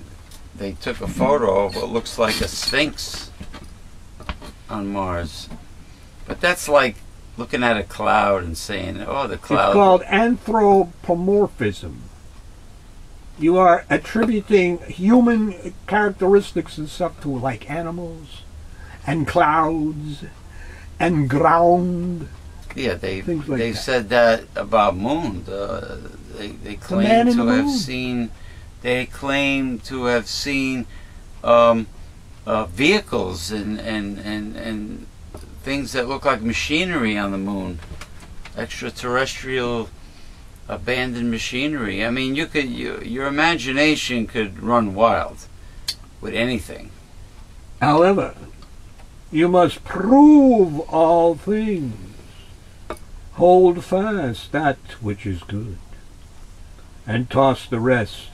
took a photo of what looks like a sphinx on Mars. But that's like looking at a cloud and saying, oh, the cloud. It's called anthropomorphism. You are attributing human characteristics and stuff to like animals and clouds and ground. Yeah, they've said that about moon. They claim to have seen. They claim to have seen vehicles and things that look like machinery on the moon, extraterrestrial abandoned machinery. I mean, you could your imagination could run wild with anything. However, you must prove all things. Hold fast that which is good, and toss the rest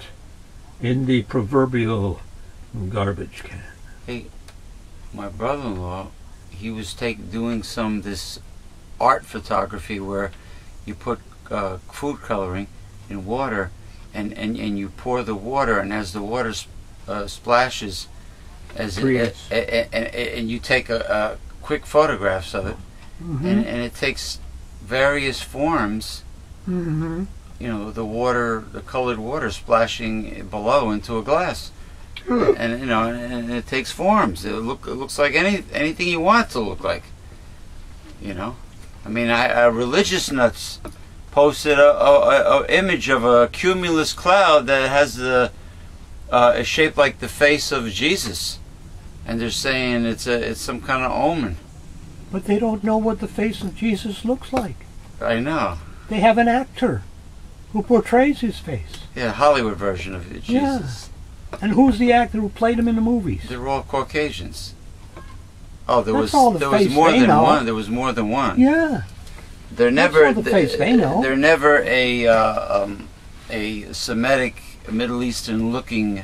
in the proverbial garbage can. Hey, my brother-in-law, he was doing this art photography where you put food coloring in water, and you pour the water, and as the water splashes, and you take quick photographs of it, and it takes various forms. You know, the water, the colored water splashing below into a glass. And you know, and it takes forms. It looks like anything you want it to look like. You know, I mean, religious nuts posted a image of a cumulus cloud that has the is shaped like the face of Jesus, and they're saying it's some kind of omen. But they don't know what the face of Jesus looks like. I know. They have an actor who portrays his face. Yeah, Hollywood version of Jesus. Yeah. And who's the actor who played him in the movies? They're all Caucasians. Oh, there was more than one. There was more than one. Yeah. They're never they're never a Semitic, Middle Eastern looking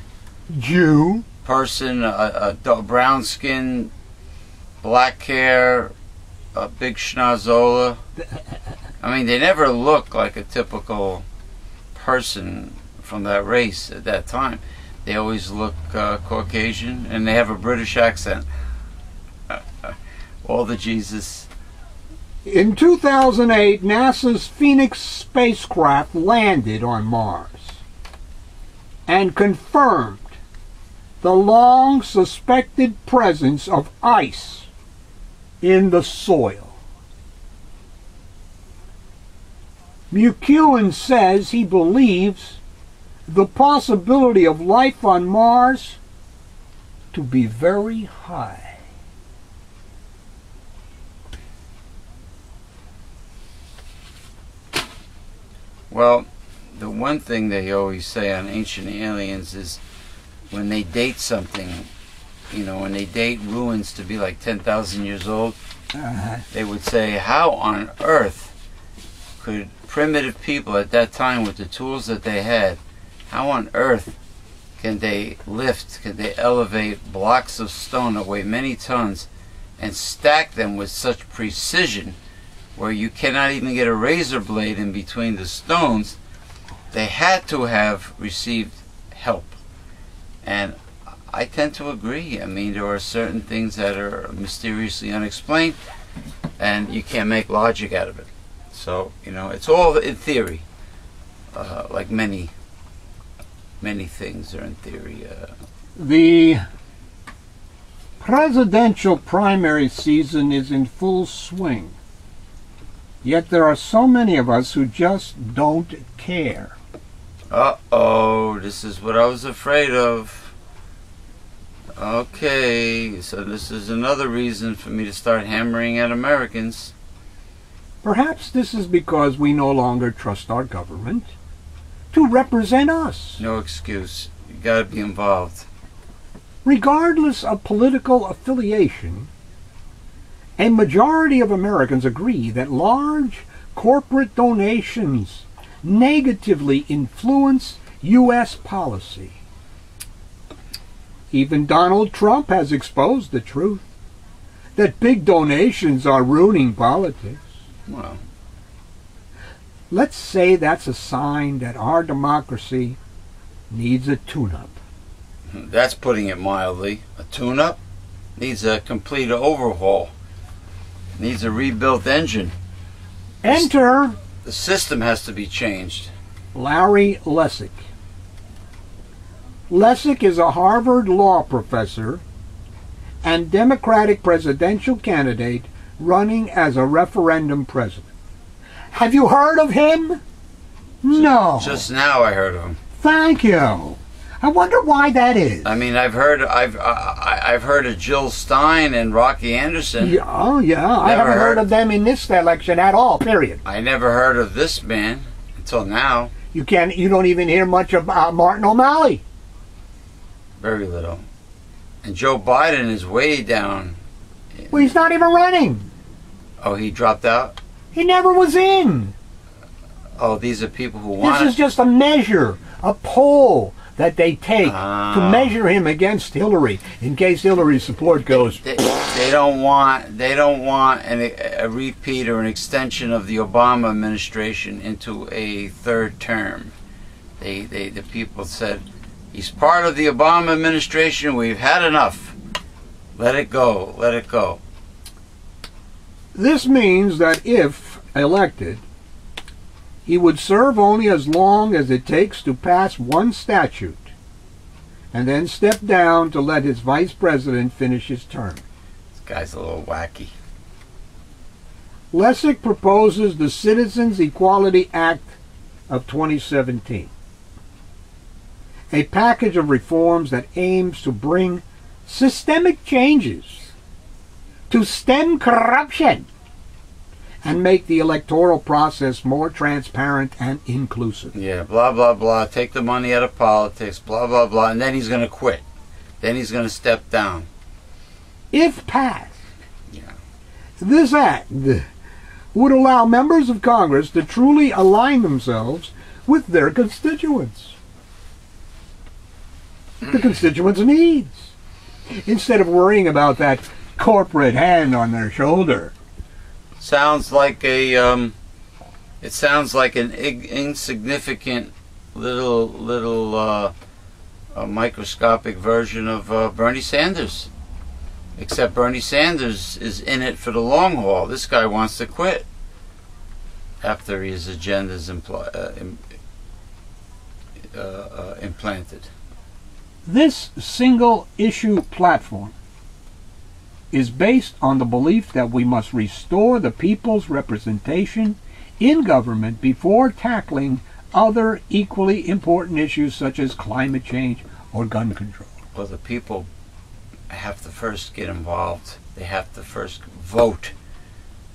Jew person, a brown skin, black hair, a big schnozola. I mean, they never look like a typical person from that race at that time. They always look Caucasian, and they have a British accent. All the Jesus. In 2008, NASA's Phoenix spacecraft landed on Mars and confirmed the long suspected presence of ice in the soil. McEwen says he believes the possibility of life on Mars to be very high. Well, the one thing they always say on Ancient Aliens is when they date something, you know, when they date ruins to be like 10,000 years old, they would say, how on earth could primitive people at that time with the tools that they had, how on earth can they lift, can they elevate blocks of stone that weigh many tons and stack them with such precision where you cannot even get a razor blade in between the stones? They had to have received help. And I tend to agree. I mean, there are certain things that are mysteriously unexplained, and you can't make logic out of it. So, you know, it's all in theory, like many things are in theory. The presidential primary season is in full swing, yet there are so many of us who just don't care. Uh-oh, this is what I was afraid of. Okay, so this is another reason for me to start hammering at Americans. Perhaps this is because we no longer trust our government to represent us. No excuse. You gotta be involved. Regardless of political affiliation, a majority of Americans agree that large corporate donations negatively influence U.S. policy. Even Donald Trump has exposed the truth that big donations are ruining politics. Well, let's say that's a sign that our democracy needs a tune-up. That's putting it mildly. A tune-up needs a complete overhaul. Needs a rebuilt engine. Enter... The system has to be changed. Larry Lessig. Lessig is a Harvard law professor and Democratic presidential candidate running as a referendum president. Have you heard of him? No. Just now I heard of him. Thank you. I wonder why that is. I mean, I've heard of Jill Stein and Rocky Anderson. Yeah, oh yeah, never I haven't heard of them in this election at all. Period. I never heard of this man until now. You can't. You don't even hear much of Martin O'Malley. Very little. And Joe Biden is way down. Well, he's not even running. Oh, he dropped out? He never was in. Oh, these are people who want. This is just a measure, a poll that they take to measure him against Hillary, in case Hillary's support goes. They don't want a repeat or an extension of the Obama administration into a third term. The people said, he's part of the Obama administration. We've had enough. Let it go. Let it go. This means that if elected, he would serve only as long as it takes to pass one statute and then step down to let his vice president finish his term. This guy's a little wacky. Lessig proposes the Citizens Equality Act of 2017, a package of reforms that aims to bring systemic changes to stem corruption and make the electoral process more transparent and inclusive. Yeah, blah, blah, blah. Take the money out of politics, blah, blah, blah. And then he's going to quit. Then he's going to step down. If passed, yeah, this act would allow members of Congress to truly align themselves with their constituents. The constituents' needs. Instead of worrying about that corporate hand on their shoulder. Sounds like a, it sounds like an insignificant little microscopic version of Bernie Sanders. Except Bernie Sanders is in it for the long haul. This guy wants to quit after his agenda is implanted. This single issue platform is based on the belief that we must restore the people's representation in government before tackling other equally important issues such as climate change or gun control. Well, the people have to first get involved. They have to first vote.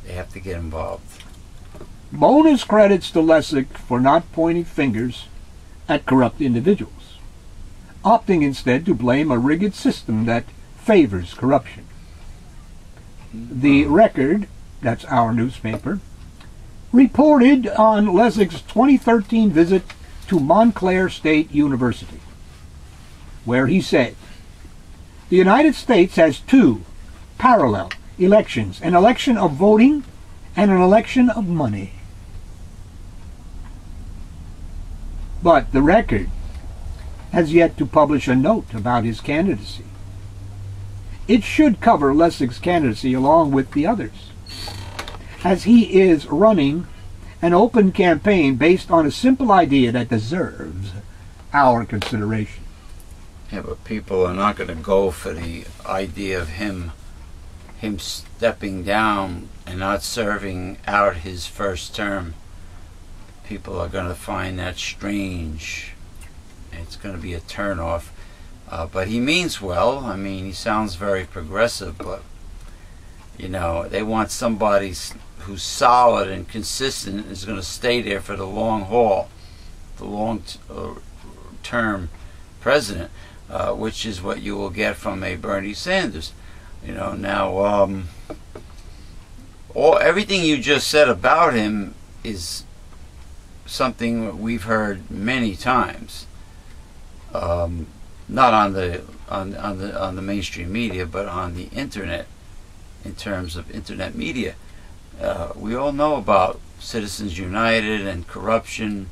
They have to get involved. Bonus credits to Lessig for not pointing fingers at corrupt individuals, opting instead to blame a rigged system that favors corruption. The Record, that's our newspaper, reported on Lessig's 2013 visit to Montclair State University, where he said, "The United States has two parallel elections, an election of voting and an election of money." But the Record has yet to publish a note about his candidacy. It should cover Lessig's candidacy along with the others, as he is running an open campaign based on a simple idea that deserves our consideration. Yeah, but people are not going to go for the idea of him stepping down and not serving out his first term. People are going to find that strange. It's going to be a turnoff. But he means well. I mean, he sounds very progressive, but You know, they want somebody who's solid and consistent and is going to stay there for the long haul, the long-term president, which is what you will get from a Bernie Sanders. You know, now, everything you just said about him is something that we've heard many times, not on the on the mainstream media, but on the internet. In terms of internet media, we all know about Citizens United and corruption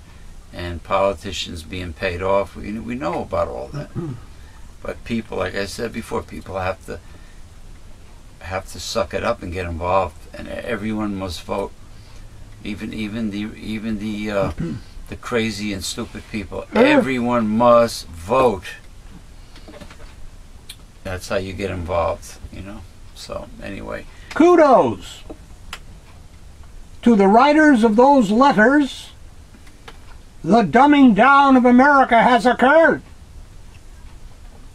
and politicians being paid off. We know about all that, but people, like I said before, people have to suck it up and get involved, and everyone must vote. Even the the crazy and stupid people. Everyone must vote. That's how you get involved, you know. So anyway, kudos to the writers of those letters. The dumbing down of America has occurred.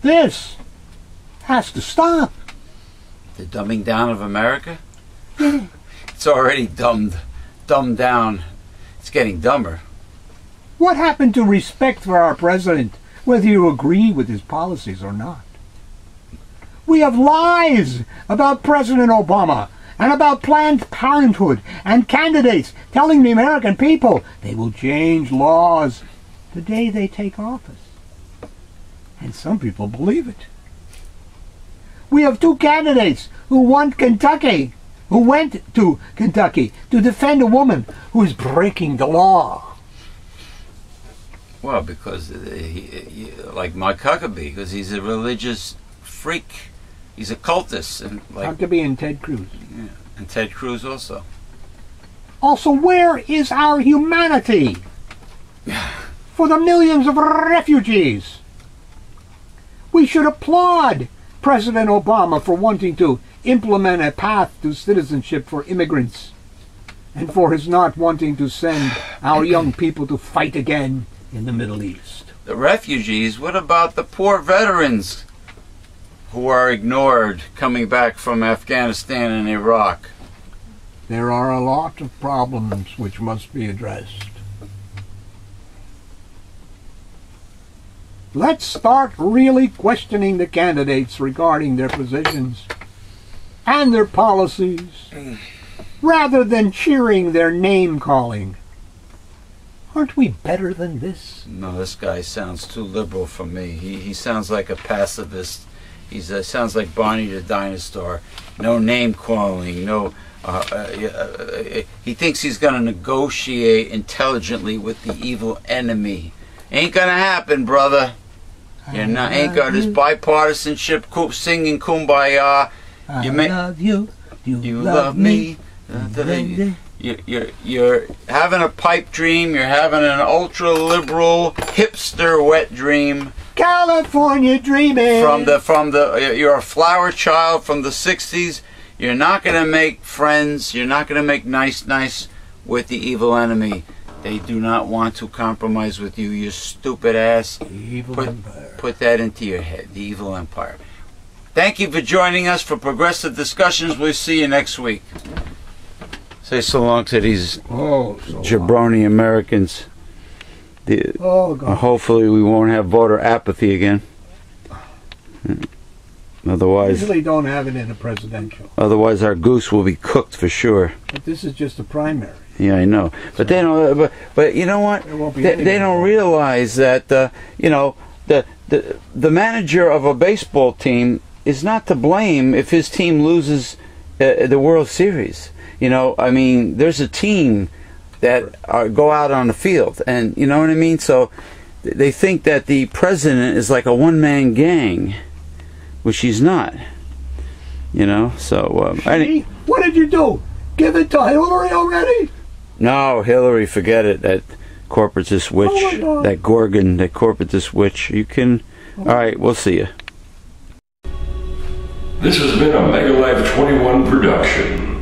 This has to stop. The dumbing down of America? It's already dumbed down. It's getting dumber. What happened to respect for our president, whether you agree with his policies or not? We have lies about President Obama and about Planned Parenthood and candidates telling the American people they will change laws the day they take office. And some people believe it. We have two candidates who went to Kentucky to defend a woman who is breaking the law. Well, because, like Mike Huckabee, because he's a religious freak. He's a cultist, and like Huckabee and Ted Cruz. Yeah, and Ted Cruz also. Also, where is our humanity for the millions of refugees? We should applaud President Obama for wanting to implement a path to citizenship for immigrants, and for his not wanting to send our young people to fight again in the Middle East. The refugees, what about the poor veterans who are ignored coming back from Afghanistan and Iraq? There are a lot of problems which must be addressed. Let's start really questioning the candidates regarding their positions and their policies, rather than cheering their name-calling. Aren't we better than this? No, this guy sounds too liberal for me. He sounds like a pacifist. He sounds like Barney the Dinosaur. No name calling. No. He thinks he's going to negotiate intelligently with the evil enemy. Ain't going to happen, brother. You know, ain't got this bipartisanship, singing kumbaya. I love you. You love me. You're having a pipe dream. You're having an ultra-liberal, hipster wet dream. California dreaming. You're a flower child from the 60s. You're not going to make friends. You're not going to make nice with the evil enemy. They do not want to compromise with you, you stupid ass. The evil empire. Put that into your head, the evil empire. Thank you for joining us for Progressive Discussions. We'll see you next week. Say so long to these jabroni Americans. Hopefully we won't have voter apathy again. Otherwise, usually don't have it in a presidential. Otherwise, our goose will be cooked for sure. But this is just a primary. Yeah, I know. But they don't. But you know what? They don't realize that you know, the manager of a baseball team is not to blame if his team loses the World Series. You know, I mean, there's a team that are, go out on the field, and you know what I mean? So they think that the president is like a one-man gang, which he's not, you know? So what did you do? Give it to Hillary already? No, Hillary, forget it. That corporatist witch, that Gorgon, that corporatist witch. You can... Alright, we'll see you. This has been a Megalife 21 production.